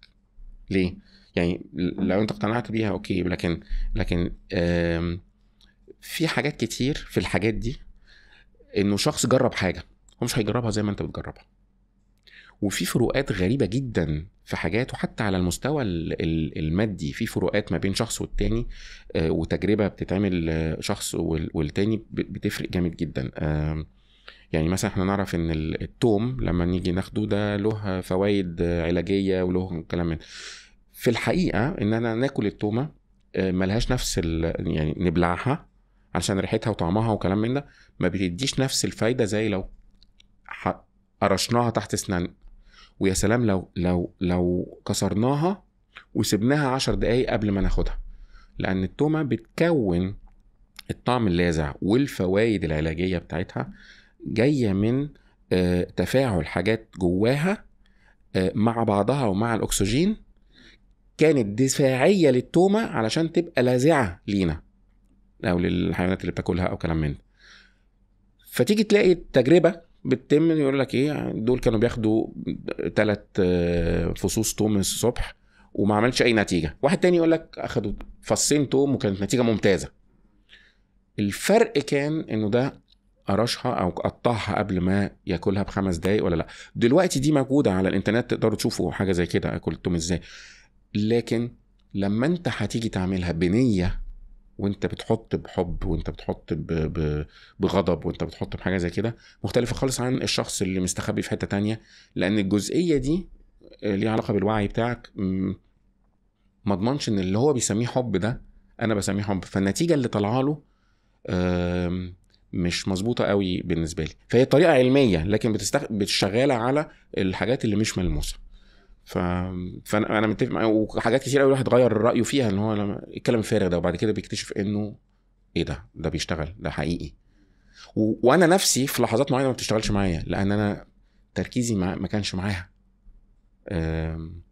ليه؟ يعني لو أنت اقتنعت بيها أوكي، لكن لكن آه في حاجات كتير في الحاجات دي إنه شخص جرب حاجة هو مش هيجربها زي ما أنت بتجربها. وفي فروقات غريبة جدا في حاجات، وحتى على المستوى المادي في فروقات ما بين شخص والتاني، وتجربة بتتعمل شخص والتاني بتفرق جامد جدا. يعني مثلا احنا نعرف ان التوم لما نيجي ناخده ده له فوائد علاجية وله كلام من في الحقيقة ان انا ناكل التومة ملهاش نفس يعني نبلعها علشان ريحتها وطعمها وكلام من ده ما بتديش نفس الفايدة زي لو قرشناها تحت اسنان، ويا سلام لو لو لو كسرناها وسبناها عشر دقايق قبل ما ناخدها، لان التومه بتكون الطعم اللاذع والفوائد العلاجيه بتاعتها جايه من تفاعل حاجات جواها مع بعضها ومع الاكسجين كانت دفاعيه للتومه علشان تبقى لاذعه لينا او للحيوانات اللي بتاكلها او كلام من ده. فتيجي تلاقي التجربه بتتم يقول لك ايه دول كانوا بياخدوا ثلاث فصوص توم الصبح وما عملش اي نتيجه، واحد تاني يقول لك اخدوا فصين توم وكانت نتيجه ممتازه. الفرق كان انه ده قرشها او قطعها قبل ما ياكلها بخمس دقايق ولا لا. دلوقتي دي موجوده على الانترنت تقدروا تشوفوا حاجه زي كده اكل التوم ازاي، لكن لما انت هتيجي تعملها بنيه وانت بتحط بحب وانت بتحط بغضب وانت بتحط بحاجه زي كده مختلفه خالص عن الشخص اللي مستخبي في حته تانية، لان الجزئيه دي ليها علاقه بالوعي بتاعك. ما اضمنش ان اللي هو بيسميه حب ده انا بسميه حب، فالنتيجه اللي طالعه له مش مظبوطه قوي بالنسبه لي. فهي طريقه علميه لكن بتستخ... بتشغاله على الحاجات اللي مش ملموسه. ف... فانا انا متفق، وحاجات كتير قوي الواحد غير رايه فيها ان هو لما... الكلام الفارغ ده، وبعد كده بيكتشف انه ايه ده ده بيشتغل، ده حقيقي. و... وانا نفسي في لحظات معينه ما بتشتغلش معايا لان انا تركيزي ما, ما كانش معاها. أم...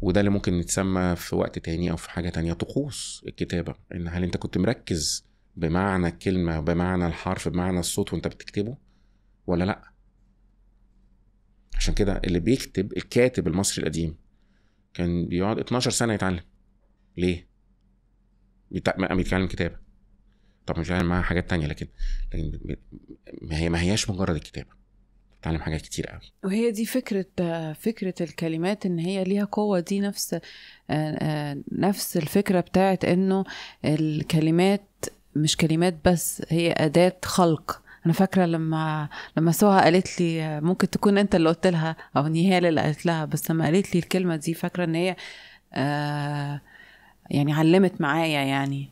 وده اللي ممكن نتسمى في وقت تاني او في حاجه تانيه طقوس الكتابه، ان هل انت كنت مركز بمعنى الكلمه، بمعنى الحرف، بمعنى الصوت وانت بتكتبه ولا لا؟ عشان كده اللي بيكتب، الكاتب المصري القديم كان بيقعد اتناشر سنة يتعلم. ليه؟ بيتعلم كتابه. طب مش بيتعلم معاها حاجات تانية، لكن لكن ما هي ما هياش مجرد الكتابه، تعلم حاجات كتير قوي. وهي دي فكرة فكرة الكلمات، ان هي ليها قوة. دي نفس نفس الفكرة بتاعت انه الكلمات مش كلمات بس، هي أداة خلق. انا فاكرة لما لما سوها قالت لي، ممكن تكون انت اللي قلت لها او نهال اللي قالت لها، بس لما قالت لي الكلمة دي فاكرة ان هي يعني علمت معايا يعني.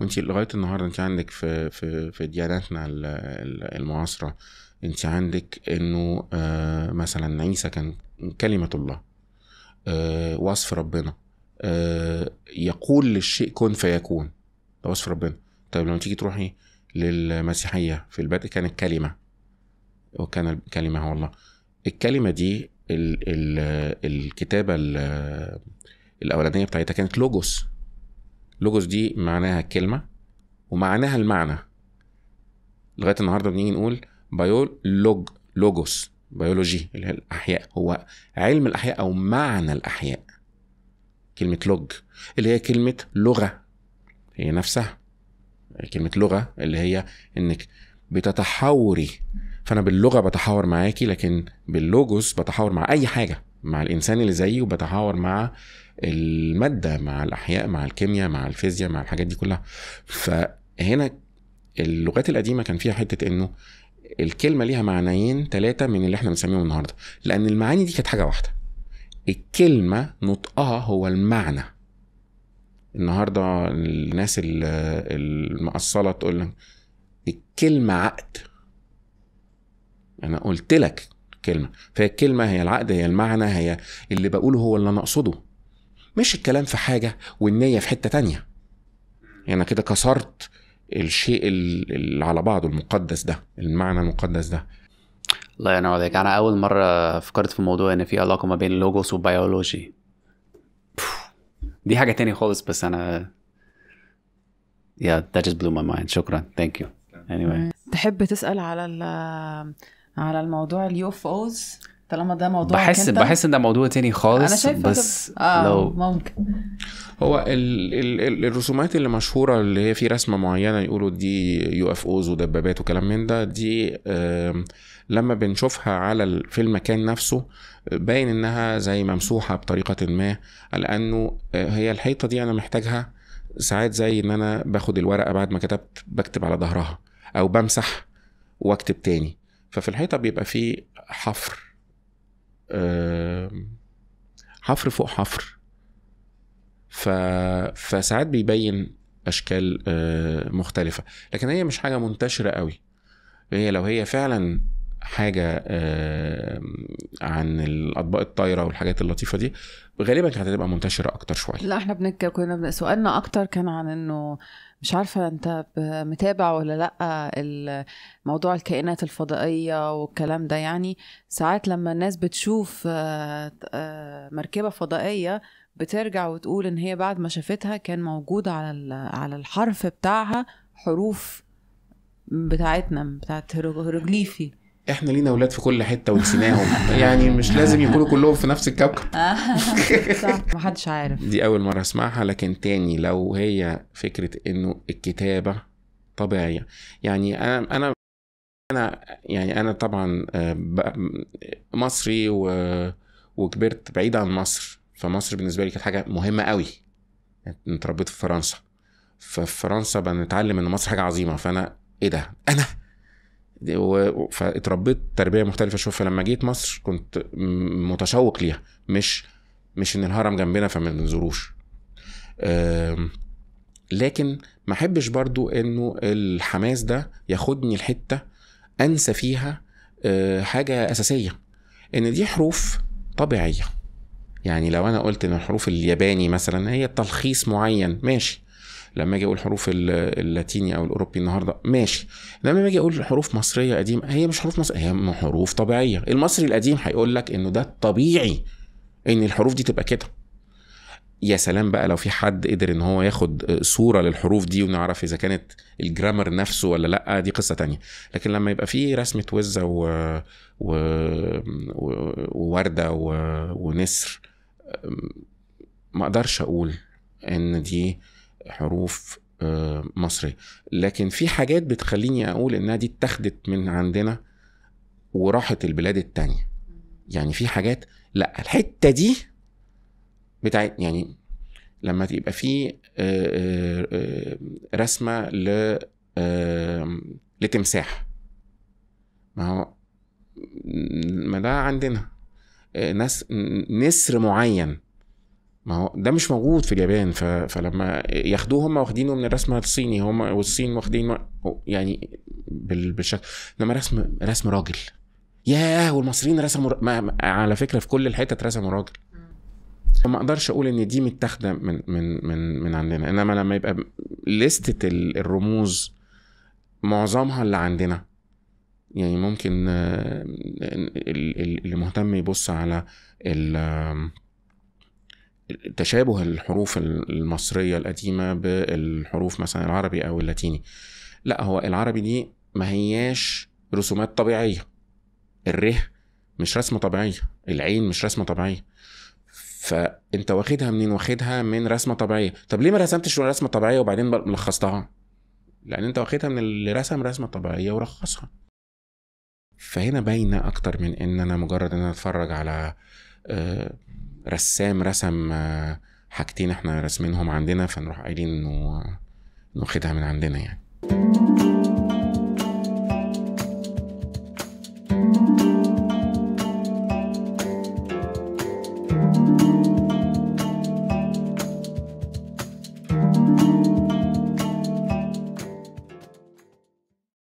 وانتي لغاية النهاردة انت عندك في في في ديانتنا المعاصرة، انت عندك انه آه مثلا عيسى كان كلمة الله، آه وصف ربنا، آه يقول للشيء كن فيكون، ده وصف ربنا. طيب لما تيجي تروحي للمسيحية، في البدء كان الكلمة، وكان الكلمة هو الله. الكلمة دي ال ال الكتابة الأولانية بتاعتها كانت لوجوس. لوجوس دي معناها الكلمة ومعناها المعنى. لغاية النهاردة بنيجي نقول بيولوج لوجوس، بيولوجي اللي هي الأحياء، هو علم الأحياء أو معنى الأحياء. كلمة لوج اللي هي كلمة لغة، هي نفسها كلمة لغة، اللي هي إنك بتتحوري. فأنا باللغة بتحاور معاكي، لكن باللوجوس بتحاور مع أي حاجة، مع الإنسان اللي زيي، وبتحاور مع المادة، مع الأحياء، مع الكيمياء، مع الفيزياء، مع الحاجات دي كلها. فهنا اللغات القديمة كان فيها حتة إنه الكلمة ليها معنيين ثلاثة من اللي احنا بنسميهم النهاردة، لأن المعاني دي كانت حاجة واحدة. الكلمة نطقها هو المعنى. النهاردة الناس المقصلة تقول لك الكلمة عقد. أنا قلت لك كلمة، فالكلمة هي العقد، هي المعنى، هي اللي بقوله، هو اللي أنا أقصده، مش الكلام في حاجة والنية في حتة تانية. يعني أنا كده كسرت الشيء اللي على بعضه المقدس ده، المعنى المقدس ده. الله ينور عليك. انا اول مره فكرت في موضوع ان في علاقه ما بين لوجوس وبيولوجي، دي حاجه تانية خالص. بس انا yeah that just blew my mind. شكرا. thank you anyway. تحب تسال على على الموضوع اليو اف اوز؟ طالما ده موضوع بحس كنت... بحس ان ده موضوع تاني خالص. أنا شايفة بس ده... آه لو ممكن هو ال ال الرسومات اللي مشهوره اللي هي في رسمه معينه يقولوا دي يو اف اوز ودبابات وكلام من ده، دي لما بنشوفها على في المكان نفسه باين انها زي ممسوحه بطريقه ما، لانه هي الحيطه دي انا محتاجها ساعات، زي ان انا باخد الورقه بعد ما كتبت بكتب على ظهرها او بمسح واكتب تاني. ففي الحيطه بيبقى فيه حفر، حفر فوق حفر، ف... فساعات بيبين أشكال مختلفة، لكن هي مش حاجة منتشرة قوي. هي لو هي فعلا حاجة عن الأطباق الطايرة والحاجات اللطيفة دي غالبا كانت هتبقى منتشرة أكتر شوية. لا احنا بنك... كنا بن... سؤالنا أكتر كان عن إنه مش عارفة أنت متابع ولا لأ موضوع الكائنات الفضائية والكلام ده. يعني ساعات لما الناس بتشوف مركبة فضائية بترجع وتقول إن هي بعد ما شافتها كان موجود على على الحرف بتاعها حروف بتاعتنا، بتاعت هيروغليفي. احنا لينا اولاد في كل حته ونسيناهم، يعني مش لازم يكونوا كلهم في نفس الكوكب. صح، محدش عارف. دي اول مره اسمعها، لكن تاني لو هي فكره انه الكتابه طبيعيه، يعني انا انا انا يعني انا طبعا مصري وكبرت بعيد عن مصر، فمصر بالنسبه لي كانت حاجه مهمه قوي. انا اتربيت في فرنسا، ففي فرنسا بنتعلم ان مصر حاجه عظيمه، فانا ايه ده انا و... فاتربيت تربية مختلفة شوية. فلما جيت مصر كنت متشوق ليها، مش مش ان الهرم جنبنا فما بنزوروش، أم... لكن ما احبش برضو انه الحماس ده ياخدني الحتة انسى فيها حاجة اساسية، ان دي حروف طبيعية. يعني لو انا قلت ان الحروف الياباني مثلا هي تلخيص معين ماشي، لما اجي اقول حروف اللاتيني او الاوروبي النهارده ماشي، لما اجي اقول حروف مصريه قديمه هي مش حروف مصريه، هي حروف طبيعيه. المصري القديم هيقول لك انه ده الطبيعي ان الحروف دي تبقى كده. يا سلام بقى لو في حد قدر ان هو ياخد صوره للحروف دي ونعرف اذا كانت الجرامر نفسه ولا لا، دي قصه تانية. لكن لما يبقى في رسمه وزه و... و... وورده و... ونسر، ما اقدرش اقول ان دي حروف مصرية. لكن في حاجات بتخليني اقول انها دي اتخذت من عندنا وراحت البلاد التانية. يعني في حاجات لا الحتة دي بتاعت، يعني لما تبقى في رسمة لتمساح، ما هو ما ده عندنا نسر معين، ما هو ده مش موجود في اليابان. فلما ياخدوه هم واخدينه من الرسمه الصيني، هم والصين واخدين يعني بالشكل. لما رسم رسم راجل، ياه والمصريين رسموا على فكره في كل الحتت رسموا راجل. ما اقدرش اقول ان دي متاخده من من من من عندنا. انما لما يبقى لستة الرموز معظمها اللي عندنا، يعني ممكن اللي مهتم يبص على تشابه الحروف المصرية القديمة بالحروف مثلا العربي أو اللاتيني. لا، هو العربي دي ما هياش رسومات طبيعية، الره مش رسمة طبيعية، العين مش رسمة طبيعية. فأنت واخدها منين؟ واخدها من رسمة طبيعية. طب ليه ما رسمتش رسمة طبيعية وبعدين لخصتها؟ لأن أنت واخدها من اللي رسم رسمة طبيعية ورخصها. فهنا باينة أكتر من إن أنا مجرد إن أنا أتفرج على أه رسام رسم حاجتين احنا رسمينهم عندنا فنروح قايلين انه ناخدها من عندنا. يعني